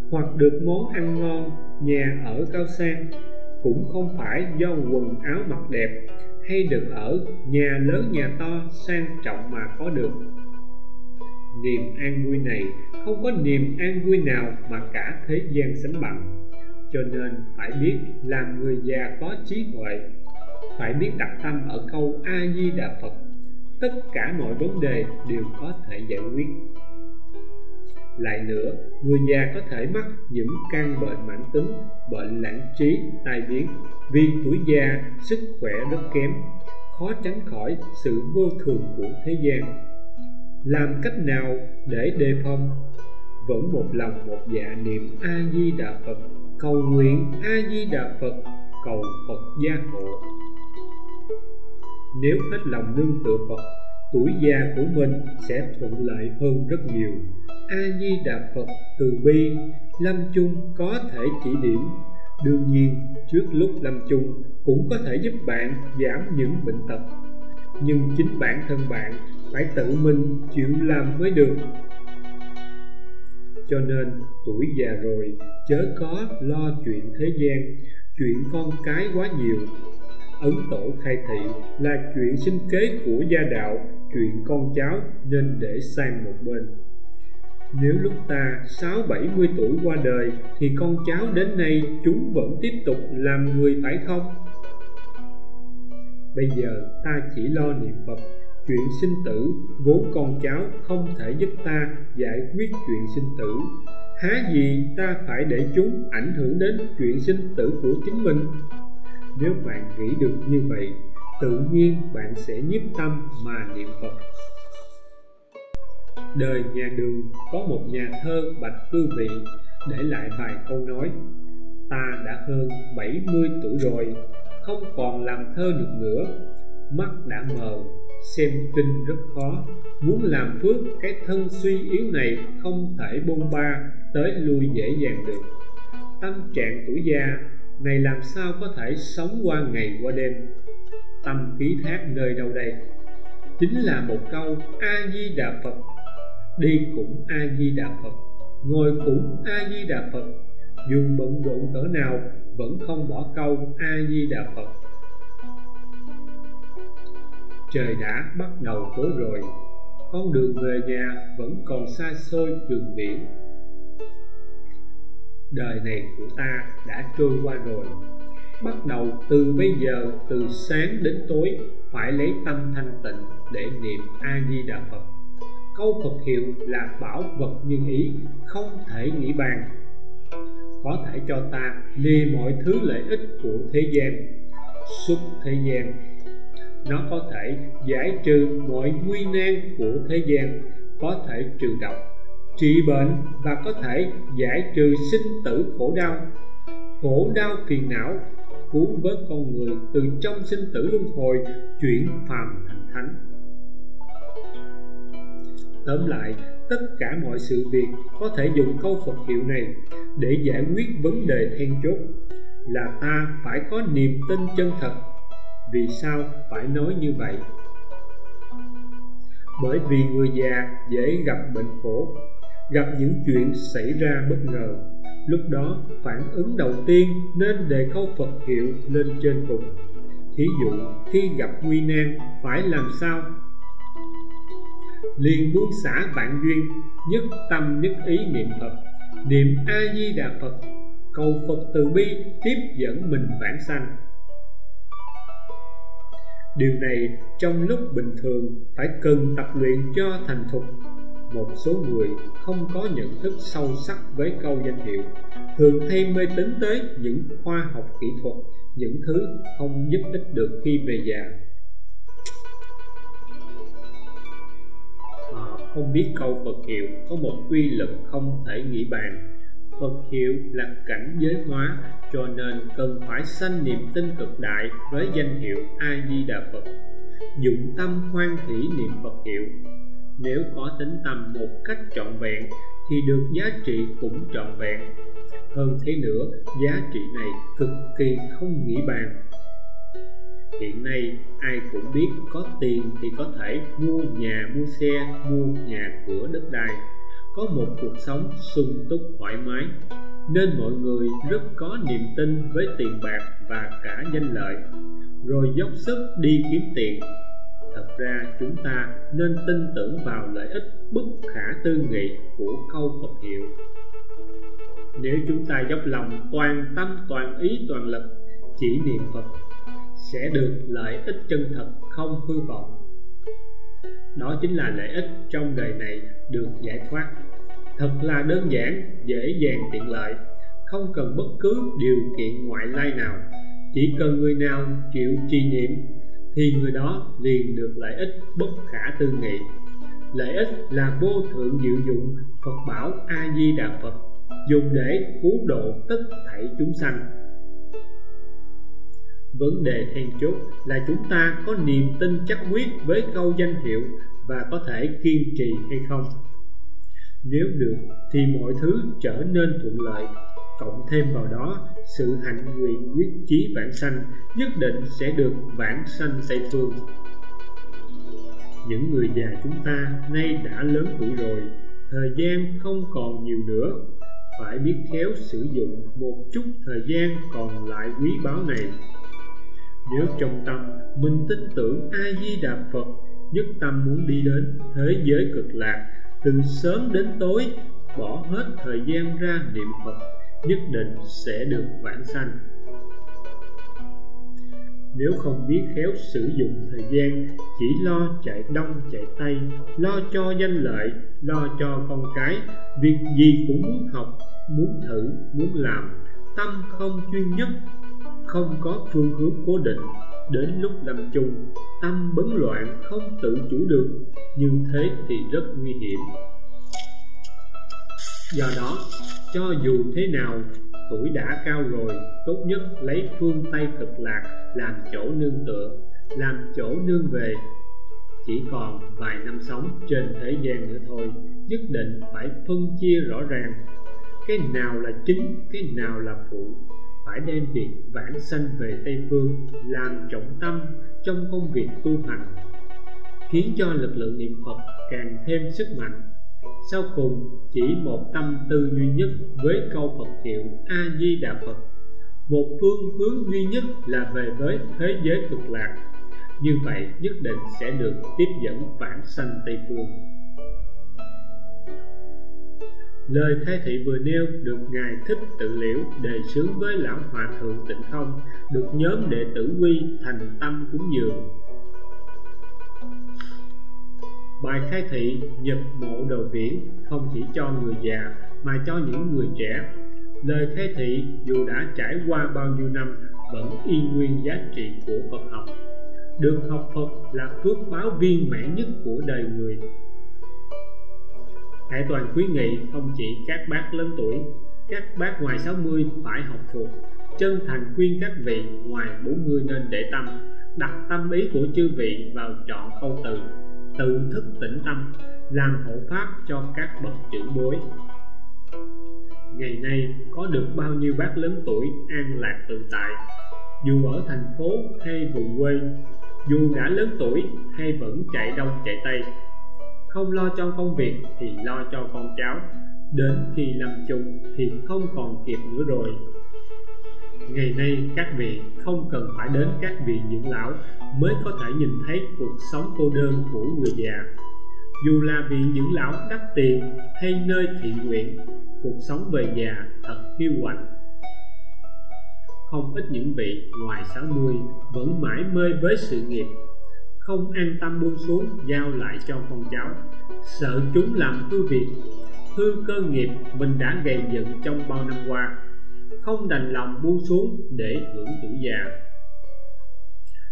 hoặc được món ăn ngon, nhà ở cao sang, cũng không phải do quần áo mặc đẹp hay được ở nhà lớn nhà to sang trọng mà có được. Niềm an vui này không có niềm an vui nào mà cả thế gian sánh bằng. Cho nên phải biết làm người già có trí huệ, phải biết đặt tâm ở câu A Di Đà Phật, tất cả mọi vấn đề đều có thể giải quyết. Lại nữa, người già có thể mắc những căn bệnh mãn tính, bệnh lãng trí, tai biến, vì tuổi già sức khỏe rất kém, khó tránh khỏi sự vô thường của thế gian. Làm cách nào để đề phòng? Vẫn một lòng một dạ niệm A Di Đà Phật, cầu nguyện A Di Đà Phật, cầu Phật gia hộ. Nếu hết lòng nương tựa Phật, tuổi già của mình sẽ thuận lợi hơn rất nhiều. A Di Đà Phật từ bi, lâm chung có thể chỉ điểm. Đương nhiên trước lúc lâm chung cũng có thể giúp bạn giảm những bệnh tật, nhưng chính bản thân bạn phải tự mình chịu làm mới được. Cho nên tuổi già rồi chớ có lo chuyện thế gian, chuyện con cái quá nhiều. Ấn Tổ khai thị là chuyện sinh kế của gia đạo, chuyện con cháu nên để sang một bên. Nếu lúc ta 60-70 tuổi qua đời thì con cháu đến nay chúng vẫn tiếp tục làm người phải không? Bây giờ ta chỉ lo niệm Phật, Chuyện sinh tử vốn con cháu không thể giúp ta giải quyết chuyện sinh tử, há gì ta phải để chúng ảnh hưởng đến chuyện sinh tử của chính mình? Nếu bạn nghĩ được như vậy, tự nhiên bạn sẽ nhiếp tâm mà niệm Phật. Đời nhà Đường có một nhà thơ bạch cư vị để lại vài câu nói: ta đã hơn 70 tuổi rồi, không còn làm thơ được nữa, mắt đã mờ, xem kinh rất khó, muốn làm phước cái thân suy yếu này không thể bôn ba tới lui dễ dàng được. Tâm trạng tuổi già này làm sao có thể sống qua ngày qua đêm, tâm khí thác nơi đâu đây? Chính là một câu A Di Đà Phật. Đi cũng A Di Đà Phật, ngồi cũng A Di Đà Phật, dù bận rộn cỡ nào vẫn không bỏ câu A Di Đà Phật. Trời đã bắt đầu tối rồi, con đường về nhà vẫn còn xa xôi trường biển. Đời này của ta đã trôi qua rồi, bắt đầu từ bây giờ, từ sáng đến tối phải lấy tâm thanh tịnh để niệm A Di Đà Phật. Câu Phật hiệu là bảo vật như ý, không thể nghĩ bàn, có thể cho ta lìa mọi thứ lợi ích của thế gian, xuất thế gian. Nó có thể giải trừ mọi nguy nan của thế gian, có thể trừ độc, trị bệnh và có thể giải trừ sinh tử khổ đau phiền não, cứu vớt con người từ trong sinh tử luân hồi, chuyển phàm thành thánh. Tóm lại, tất cả mọi sự việc có thể dùng câu Phật hiệu này để giải quyết vấn đề then chốt là ta phải có niềm tin chân thật. Vì sao phải nói như vậy? Bởi vì người già dễ gặp bệnh khổ, gặp những chuyện xảy ra bất ngờ. Lúc đó phản ứng đầu tiên nên đề câu Phật hiệu lên trên cùng. Thí dụ khi gặp nguy nan phải làm sao? Liền buông xả vạn duyên, nhất tâm nhất ý niệm Phật, niệm A Di Đà Phật, cầu Phật từ bi tiếp dẫn mình vãng sanh. Điều này trong lúc bình thường phải cần tập luyện cho thành thục. Một số người không có nhận thức sâu sắc với câu danh hiệu, thường hay mê tín tới những khoa học kỹ thuật, những thứ không giúp ích được khi về già. Họ không biết câu Phật hiệu có một quy lực không thể nghĩ bàn. Phật hiệu là cảnh giới hóa, cho nên cần phải sanh niềm tin cực đại với danh hiệu A Di Đà Phật, dụng tâm hoan hỷ niệm Phật hiệu. Nếu có tính tâm một cách trọn vẹn thì được giá trị cũng trọn vẹn. Hơn thế nữa, giá trị này cực kỳ không nghĩ bàn. Hiện nay ai cũng biết có tiền thì có thể mua nhà, mua xe, mua nhà cửa đất đai, có một cuộc sống sung túc thoải mái, nên mọi người rất có niềm tin với tiền bạc và cả danh lợi, rồi dốc sức đi kiếm tiền. Thật ra chúng ta nên tin tưởng vào lợi ích bất khả tư nghị của câu Phật hiệu. Nếu chúng ta dốc lòng toàn tâm toàn ý toàn lực chỉ niệm Phật, sẽ được lợi ích chân thật không hư vọng. Đó chính là lợi ích trong đời này được giải thoát. Thật là đơn giản, dễ dàng tiện lợi, không cần bất cứ điều kiện ngoại lai nào. Chỉ cần người nào chịu trì niệm thì người đó liền được lợi ích bất khả tư nghị. Lợi ích là vô thượng diệu dụng, Phật bảo A Di Đà Phật, dùng để cứu độ tất thảy chúng sanh. Vấn đề then chốt là chúng ta có niềm tin chắc quyết với câu danh hiệu và có thể kiên trì hay không. Nếu được thì mọi thứ trở nên thuận lợi, cộng thêm vào đó sự hạnh nguyện quyết chí vãng sanh, nhất định sẽ được vãng sanh Tây Phương. Những người già chúng ta nay đã lớn tuổi rồi, thời gian không còn nhiều nữa, phải biết khéo sử dụng một chút thời gian còn lại quý báu này. Nếu trong tâm mình tin tưởng A Di Đà Phật, nhất tâm muốn đi đến thế giới cực lạc, từ sớm đến tối bỏ hết thời gian ra niệm Phật, nhất định sẽ được vãng sanh. Nếu không biết khéo sử dụng thời gian, chỉ lo chạy đông chạy tây, lo cho danh lợi, lo cho con cái, việc gì cũng muốn học, muốn thử, muốn làm, tâm không chuyên nhất, không có phương hướng cố định, đến lúc lâm chung, tâm bấn loạn không tự chủ được, như thế thì rất nguy hiểm. Do đó, cho dù thế nào, tuổi đã cao rồi, tốt nhất lấy phương Tây Cực Lạc làm chỗ nương tựa, làm chỗ nương về. Chỉ còn vài năm sống trên thế gian nữa thôi, nhất định phải phân chia rõ ràng, cái nào là chính, cái nào là phụ. Phải đem việc vãng sanh về Tây Phương làm trọng tâm trong công việc tu hành, khiến cho lực lượng niệm Phật càng thêm sức mạnh. Sau cùng chỉ một tâm tư duy nhất với câu Phật hiệu A Di Đà Phật, một phương hướng duy nhất là về với thế giới Cực Lạc. Như vậy nhất định sẽ được tiếp dẫn vãng sanh Tây Phương. Lời khai thị vừa nêu được Ngài Thích Tự Liễu đề xướng với Lão Hòa Thượng Tịnh Không, được nhóm đệ tử Quy thành tâm cúng dường. Bài khai thị Nhật Mộ Đồ Viễn không chỉ cho người già mà cho những người trẻ. Lời khai thị dù đã trải qua bao nhiêu năm vẫn y nguyên giá trị của Phật học. Được học Phật là phước báo viên mãn nhất của đời người. Khải Toàn khuyến nghị không chỉ các bác lớn tuổi, các bác ngoài 60 phải học thuộc. Chân thành khuyên các vị ngoài 40 nên để tâm, đặt tâm ý của chư vị vào trọn câu từ, tự thức tĩnh tâm, làm hộ pháp cho các bậc trưởng bối. Ngày nay có được bao nhiêu bác lớn tuổi an lạc tự tại, dù ở thành phố hay vùng quê, dù đã lớn tuổi hay vẫn chạy đông chạy tây, không lo cho công việc thì lo cho con cháu, đến khi lâm chung thì không còn kịp nữa rồi. Ngày nay các vị không cần phải đến các vị dưỡng lão mới có thể nhìn thấy cuộc sống cô đơn của người già. Dù là vị dưỡng lão đắt tiền hay nơi thiện nguyện, cuộc sống về già thật hiu quạnh. Không ít những vị ngoài 60 vẫn mãi mê với sự nghiệp, không an tâm buông xuống giao lại cho con cháu, sợ chúng làm hư việc, hư cơ nghiệp mình đã gầy dựng trong bao năm qua, không đành lòng buông xuống để hưởng tuổi già.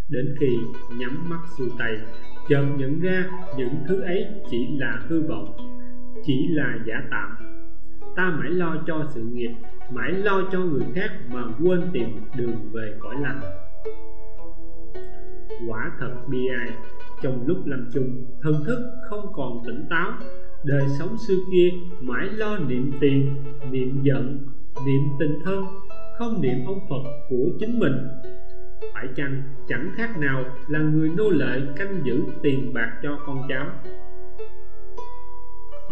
Đến khi nhắm mắt xuôi tay, chợt nhận ra những thứ ấy chỉ là hư vọng, chỉ là giả tạm. Ta mãi lo cho sự nghiệp, mãi lo cho người khác mà quên tìm đường về cõi lành. Quả thật bi ai, trong lúc lâm chung, thần thức không còn tỉnh táo, đời sống xưa kia mãi lo niệm tiền, niệm giận, niệm tình thân, không niệm ông Phật của chính mình. Phải chăng chẳng khác nào là người nô lệ canh giữ tiền bạc cho con cháu.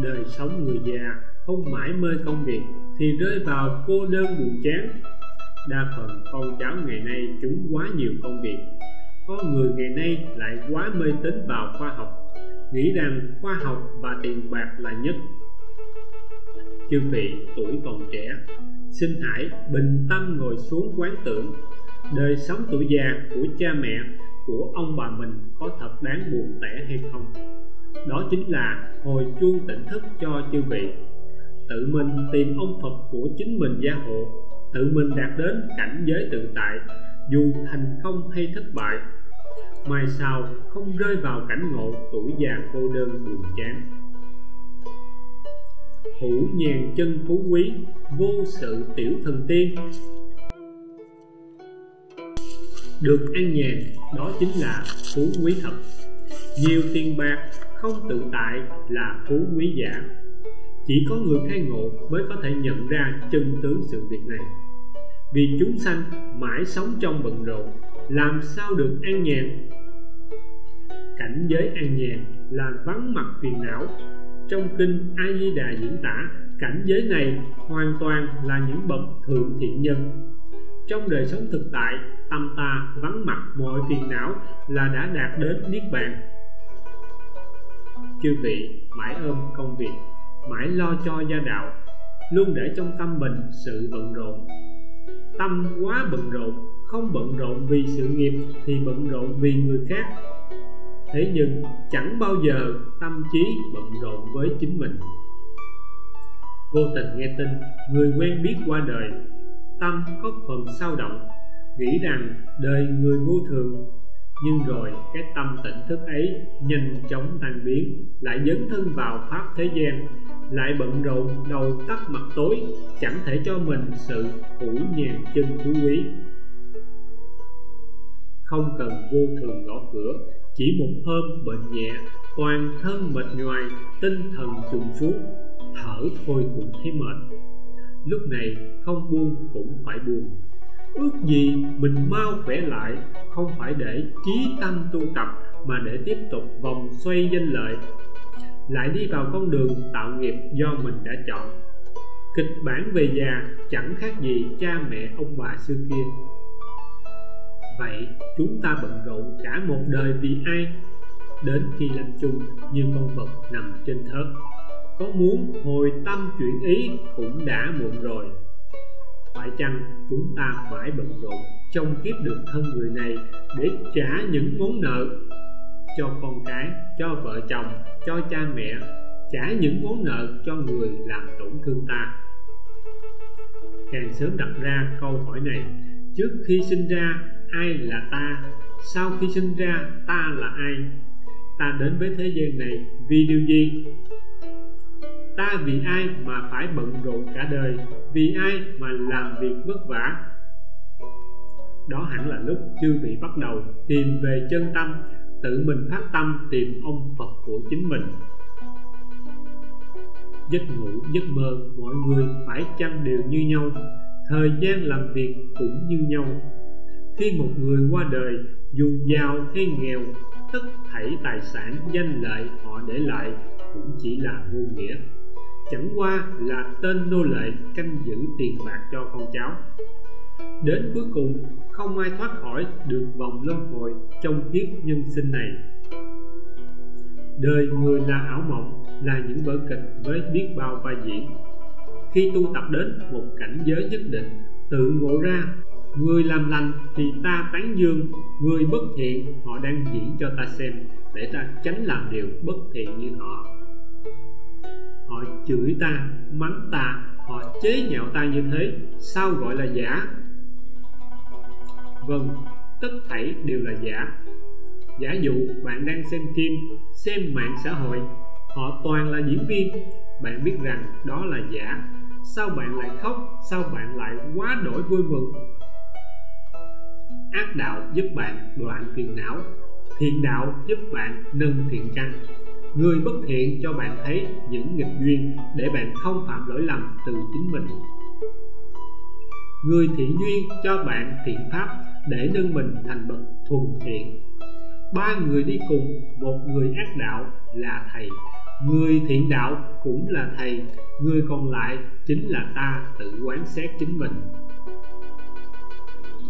Đời sống người già không mãi mê công việc thì rơi vào cô đơn buồn chán. Đa phần con cháu ngày nay chúng quá nhiều công việc. Con người ngày nay lại quá mê tín vào khoa học, nghĩ rằng khoa học và tiền bạc là nhất. Chư vị tuổi còn trẻ, xin hãy bình tâm ngồi xuống quán tưởng, đời sống tuổi già của cha mẹ, của ông bà mình có thật đáng buồn tẻ hay không. Đó chính là hồi chuông tỉnh thức cho chư vị. Tự mình tìm ông Phật của chính mình gia hộ, tự mình đạt đến cảnh giới tự tại, dù thành công hay thất bại, mai sau không rơi vào cảnh ngộ tuổi già cô đơn buồn chán. Hữu nhàn chân phú quý, vô sự tiểu thần tiên. Được an nhàn, đó chính là phú quý thật. Nhiều tiền bạc không tự tại là phú quý giả. Chỉ có người khai ngộ mới có thể nhận ra chân tướng sự việc này. Vì chúng sanh mãi sống trong bận rộn, làm sao được an nhàn? Cảnh giới an nhàn là vắng mặt phiền não. Trong kinh A Di Đà diễn tả cảnh giới này hoàn toàn là những bậc thượng thiện nhân. Trong đời sống thực tại, tâm ta vắng mặt mọi phiền não là đã đạt đến niết bàn. Chư vị mãi ôm công việc, mãi lo cho gia đạo, luôn để trong tâm mình sự bận rộn. Tâm quá bận rộn, không bận rộn vì sự nghiệp thì bận rộn vì người khác. Thế nhưng chẳng bao giờ tâm trí bận rộn với chính mình. Vô tình nghe tin người quen biết qua đời, tâm có phần sao động, nghĩ rằng đời người vô thường. Nhưng rồi cái tâm tỉnh thức ấy nhanh chóng tan biến, lại dấn thân vào pháp thế gian, lại bận rộn đầu tắt mặt tối, chẳng thể cho mình sự hữu nhàn chân phú quý. Không cần vô thường gõ cửa, chỉ một hôm bệnh nhẹ, toàn thân mệt nhoài, tinh thần trùng xuống, thở thôi cũng thấy mệt. Lúc này không buông cũng phải buông. Ước gì mình mau khỏe lại, không phải để chí tâm tu tập mà để tiếp tục vòng xoay danh lợi, lại đi vào con đường tạo nghiệp do mình đã chọn. Kịch bản về già chẳng khác gì cha mẹ ông bà xưa kia. Vậy chúng ta bận rộn cả một đời vì ai? Đến khi lâm chung như con vật nằm trên thớt, có muốn hồi tâm chuyển ý cũng đã muộn rồi. Phải chăng chúng ta phải bận rộn trong kiếp được thân người này để trả những món nợ cho con cái, cho vợ chồng, cho cha mẹ, trả những món nợ cho người làm tổn thương ta? Càng sớm đặt ra câu hỏi này, trước khi sinh ra ai là ta, sau khi sinh ra ta là ai, ta đến với thế gian này vì điều gì, ta vì ai mà phải bận rộn cả đời, vì ai mà làm việc vất vả? Đó hẳn là lúc chư vị bắt đầu tìm về chân tâm, tự mình phát tâm tìm ông Phật của chính mình. Giấc ngủ, giấc mơ, mọi người phải chăng đều như nhau, thời gian làm việc cũng như nhau. Khi một người qua đời, dù giàu hay nghèo, tất thảy tài sản danh lợi họ để lại cũng chỉ là vô nghĩa, chẳng qua là tên nô lệ canh giữ tiền bạc cho con cháu. Đến cuối cùng không ai thoát khỏi được vòng luân hồi trong kiếp nhân sinh này. Đời người là ảo mộng, là những vở kịch với biết bao vai diễn. Khi tu tập đến một cảnh giới nhất định, tự ngộ ra người làm lành thì ta tán dương, người bất thiện họ đang diễn cho ta xem, để ta tránh làm điều bất thiện như họ. Họ chửi ta, mắng ta, họ chế nhạo ta như thế, sao gọi là giả? Vâng, tất thảy đều là giả. Giả dụ bạn đang xem phim, xem mạng xã hội, họ toàn là diễn viên, bạn biết rằng đó là giả. Sao bạn lại khóc? Sao bạn lại quá đổi vui mừng? Ác đạo giúp bạn đoạn phiền não, thiện đạo giúp bạn nâng thiện căn. Người bất thiện cho bạn thấy những nghịch duyên để bạn không phạm lỗi lầm từ chính mình. Người thiện duyên cho bạn thiện pháp để nâng mình thành bậc thuần thiện. Ba người đi cùng, một người ác đạo là thầy, người thiện đạo cũng là thầy, người còn lại chính là ta tự quán xét chính mình.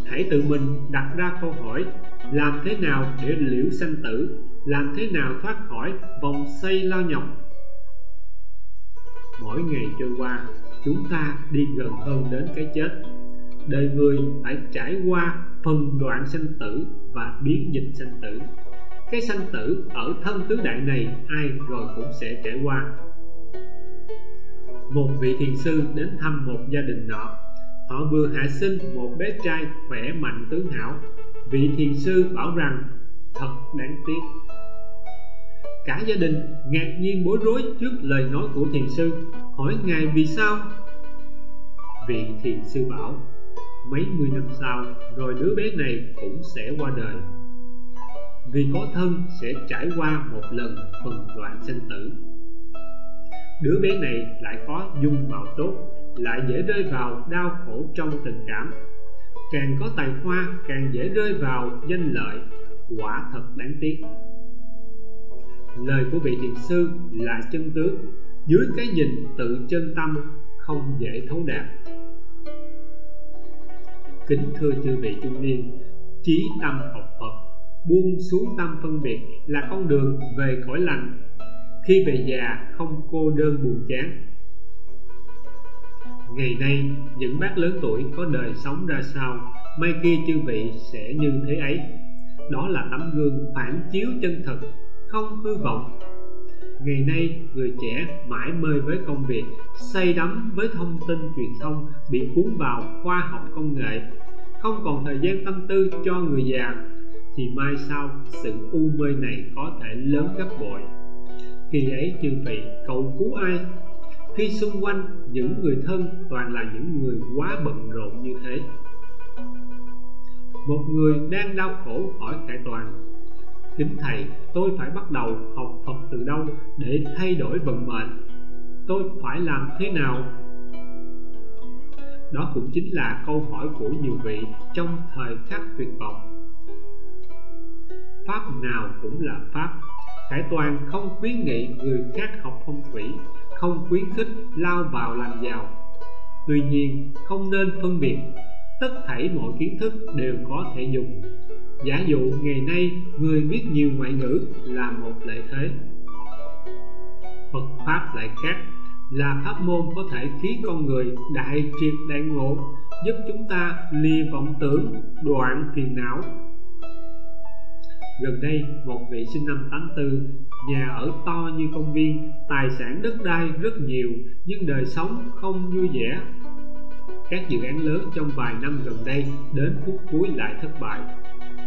Hãy tự mình đặt ra câu hỏi, làm thế nào để liễu sanh tử, làm thế nào thoát khỏi vòng xoay lao nhọc? Mỗi ngày trôi qua, chúng ta đi gần hơn đến cái chết. Đời người phải trải qua phần đoạn sanh tử và biến dịch sanh tử. Cái sanh tử ở thân tứ đại này ai rồi cũng sẽ trải qua. Một vị thiền sư đến thăm một gia đình nọ, họ vừa hạ sinh một bé trai khỏe mạnh tướng hảo. Vị thiền sư bảo rằng thật đáng tiếc. Cả gia đình ngạc nhiên bối rối trước lời nói của thiền sư, hỏi ngài vì sao. Vị thiền sư bảo mấy mươi năm sau rồi đứa bé này cũng sẽ qua đời, vì có thân sẽ trải qua một lần phần đoạn sinh tử. Đứa bé này lại có dung mạo tốt, lại dễ rơi vào đau khổ trong tình cảm, càng có tài hoa càng dễ rơi vào danh lợi, quả thật đáng tiếc. Lời của vị thiền sư là chân tướng, dưới cái nhìn tự chân tâm không dễ thấu đạt. Kính thưa chư vị trung niên, chí tâm học Phật, buông xuống tâm phân biệt là con đường về cõi lành, khi về già không cô đơn buồn chán. Ngày nay những bác lớn tuổi có đời sống ra sao, Mai kia chư vị sẽ như thế ấy. Đó là tấm gương phản chiếu chân thật, không hư vọng. Ngày nay người trẻ mãi mê với công việc, say đắm với thông tin truyền thông, bị cuốn vào khoa học công nghệ, không còn thời gian tâm tư cho người già, thì mai sau sự u mê này có thể lớn gấp bội. Khi ấy chư vị cầu cứu ai? Khi xung quanh những người thân toàn là những người quá bận rộn như thế. Một người đang đau khổ hỏi Khải Toàn: Kính Thầy, tôi phải bắt đầu học Phật từ đâu để thay đổi vận mệnh? Tôi phải làm thế nào? Đó cũng chính là câu hỏi của nhiều vị trong thời khắc tuyệt vọng. Pháp nào cũng là Pháp. Khải Toàn không khuyến nghị người khác học phong thủy, không khuyến khích lao vào làm giàu. Tuy nhiên, không nên phân biệt. Tất thảy mọi kiến thức đều có thể dùng. Giả dụ ngày nay người biết nhiều ngoại ngữ là một lợi thế. Phật Pháp lại khác, là pháp môn có thể khiến con người đại triệt đại ngộ, giúp chúng ta lìa vọng tưởng, đoạn phiền não. Gần đây, một vị sinh năm 84, nhà ở to như công viên, tài sản đất đai rất nhiều, nhưng đời sống không vui vẻ. Các dự án lớn trong vài năm gần đây đến phút cuối lại thất bại.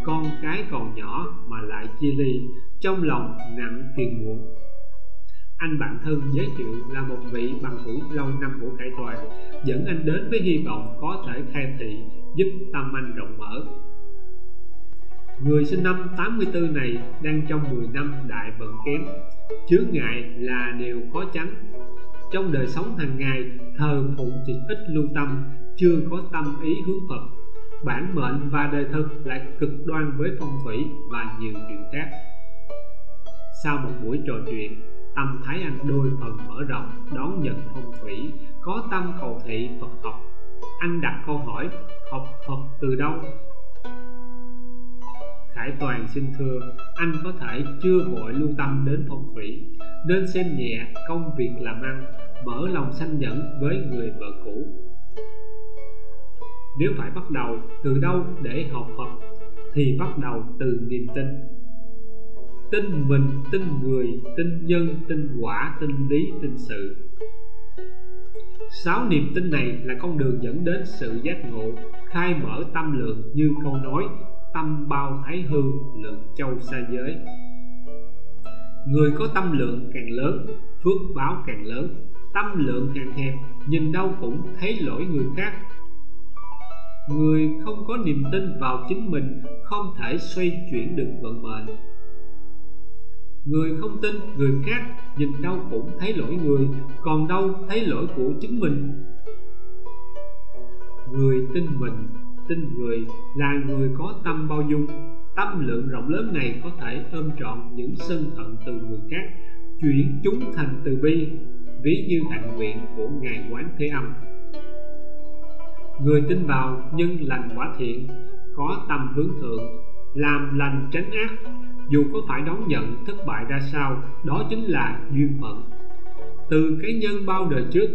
Con cái còn nhỏ mà lại chia ly, trong lòng nặng phiền muộn. Anh bạn thân giới thiệu là một vị bằng hữu lâu năm của Khải Toàn, dẫn anh đến với hy vọng có thể khai thị, giúp tâm anh rộng mở. Người sinh năm 84 này đang trong 10 năm đại vận kém, chướng ngại là điều khó tránh. Trong đời sống hàng ngày, thờ phụng thì ít lưu tâm, chưa có tâm ý hướng Phật. Bản mệnh và đời thực lại cực đoan với phong thủy và nhiều chuyện khác. Sau một buổi trò chuyện, tâm thái anh đôi phần mở rộng, đón nhận phong thủy, có tâm cầu thị Phật học. Anh đặt câu hỏi: học Phật từ đâu? Khải Toàn xin thưa, anh có thể chưa vội lưu tâm đến phong thủy, nên xem nhẹ công việc làm ăn, mở lòng sanh nhẫn với người vợ cũ. Nếu phải bắt đầu từ đâu để học Phật, thì bắt đầu từ niềm tin. Tin mình, tin người, tin nhân, tin quả, tin lý, tin sự. 6 niềm tin này là con đường dẫn đến sự giác ngộ, khai mở tâm lượng như câu nói: tâm bao thái hư, lượng châu xa giới. Người có tâm lượng càng lớn, phước báo càng lớn. Tâm lượng càng hẹp, nhìn đâu cũng thấy lỗi người khác. Người không có niềm tin vào chính mình, không thể xoay chuyển được vận mệnh. Người không tin người khác, nhìn đâu cũng thấy lỗi người, còn đâu thấy lỗi của chính mình. Người tin mình, tin người là người có tâm bao dung. Tâm lượng rộng lớn này có thể ôm trọn những sân hận từ người khác, chuyển chúng thành từ bi, ví như hạnh nguyện của Ngài Quán Thế Âm. Người tin vào nhân lành quả thiện, có tâm hướng thượng, làm lành tránh ác, dù có phải đón nhận thất bại ra sao, đó chính là duyên phận từ cái nhân bao đời trước.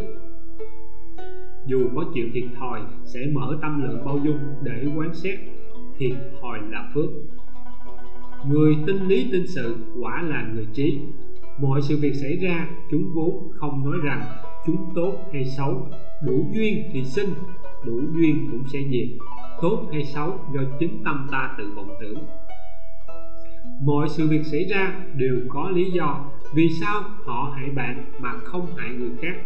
Dù có chịu thiệt thòi, sẽ mở tâm lượng bao dung để quán xét. Thiệt thòi là phước. Người tin lý tin sự quả là người trí. Mọi sự việc xảy ra, chúng vốn không nói rằng chúng tốt hay xấu. Đủ duyên thì sinh, đủ duyên cũng sẽ diệt. Tốt hay xấu do chính tâm ta tự vọng tưởng. Mọi sự việc xảy ra đều có lý do. Vì sao họ hại bạn mà không hại người khác?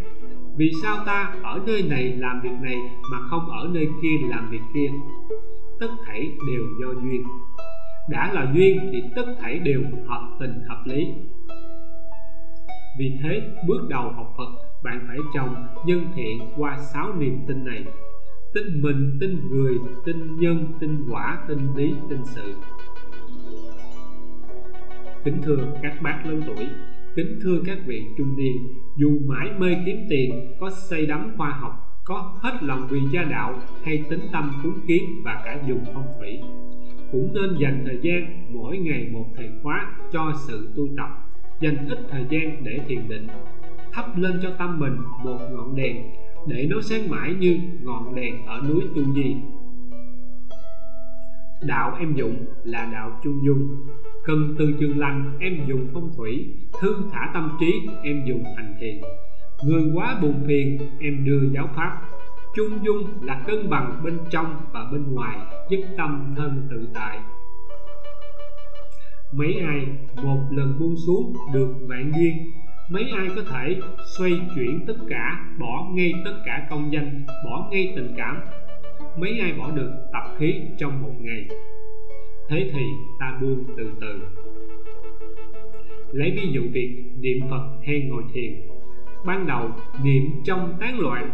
Vì sao ta ở nơi này làm việc này mà không ở nơi kia làm việc kia? Tất thảy đều do duyên. Đã là duyên thì tất thảy đều hợp tình hợp lý. Vì thế, bước đầu học Phật, bạn phải trồng nhân thiện qua 6 niềm tin này: tin mình, tin người, tin nhân, tin quả, tin lý, tin sự. Kính thưa các bác lớn tuổi, kính thưa các vị trung niên, dù mãi mê kiếm tiền, có say đắm khoa học, có hết lòng vì gia đạo hay tính tâm cúng kiến và cả dùng phong thủy, cũng nên dành thời gian mỗi ngày một thầy khóa cho sự tu tập, dành ít thời gian để thiền định, thắp lên cho tâm mình một ngọn đèn để nó sáng mãi như ngọn đèn ở núi Tu Di. Đạo em dụng là đạo chung dung, cần từ trường lành em dùng phong thủy, thư thả tâm trí em dùng hành thiền, người quá buồn phiền em đưa giáo pháp. Chung dung là cân bằng bên trong và bên ngoài, giúp tâm thân tự tại. Mấy ai một lần buông xuống được vạn duyên, mấy ai có thể xoay chuyển tất cả, bỏ ngay tất cả công danh, bỏ ngay tình cảm. Mấy ai bỏ được tập khí trong một ngày. Thế thì ta buông từ từ. Lấy ví dụ việc niệm Phật hay ngồi thiền. Ban đầu niệm trong tán loạn,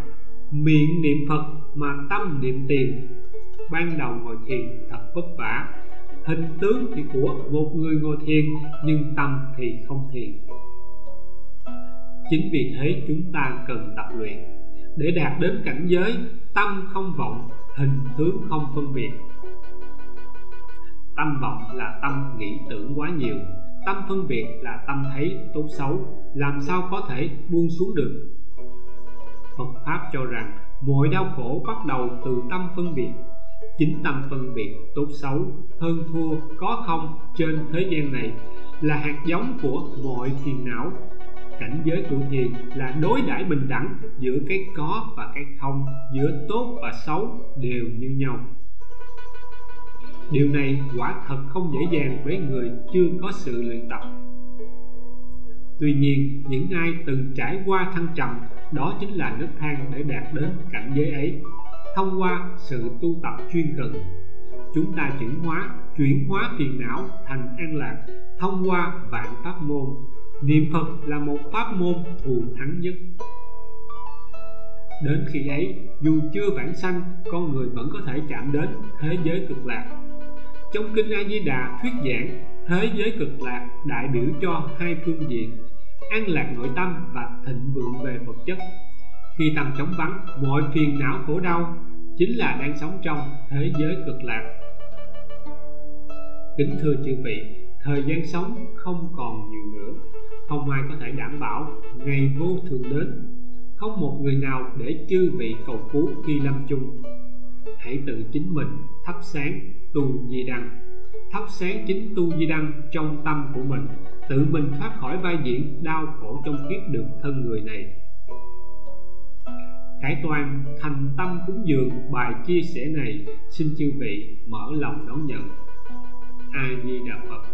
miệng niệm Phật mà tâm niệm tiền. Ban đầu ngồi thiền thật vất vả, hình tướng thì của một người ngồi thiền nhưng tâm thì không thiền. Chính vì thế chúng ta cần tập luyện để đạt đến cảnh giới tâm không vọng, hình tướng không phân biệt. Tâm vọng là tâm nghĩ tưởng quá nhiều, tâm phân biệt là tâm thấy tốt xấu, làm sao có thể buông xuống được. Phật Pháp cho rằng mọi đau khổ bắt đầu từ tâm phân biệt. Chính tâm phân biệt tốt xấu, hơn thua, có không trên thế gian này là hạt giống của mọi phiền não. Cảnh giới trụ thiền là đối đãi bình đẳng giữa cái có và cái không, giữa tốt và xấu đều như nhau. Điều này quả thật không dễ dàng với người chưa có sự luyện tập. Tuy nhiên, những ai từng trải qua thăng trầm, đó chính là nấc thang để đạt đến cảnh giới ấy. Thông qua sự tu tập chuyên cần, chúng ta chuyển hóa phiền não thành an lạc thông qua vạn pháp môn. Niệm Phật là một pháp môn thù thắng nhất. Đến khi ấy, dù chưa vãng sanh, con người vẫn có thể chạm đến thế giới cực lạc. Trong kinh A Di Đà thuyết giảng, thế giới cực lạc đại biểu cho hai phương diện: an lạc nội tâm và thịnh vượng về vật chất. Khi tâm trống vắng, mọi phiền não khổ đau chính là đang sống trong thế giới cực lạc. Kính thưa chư vị, thời gian sống không còn nhiều nữa, không ai có thể đảm bảo ngày vô thường đến, không một người nào để chư vị cầu cứu khi lâm chung. Hãy tự chính mình thắp sáng Tu Di Đăng, thắp sáng chính Tu Di Đăng trong tâm của mình, tự mình thoát khỏi vai diễn đau khổ trong kiếp được thân người này. Khải Toàn thành tâm cúng dường bài chia sẻ này, xin chư vị mở lòng đón nhận. A Di Đà Phật.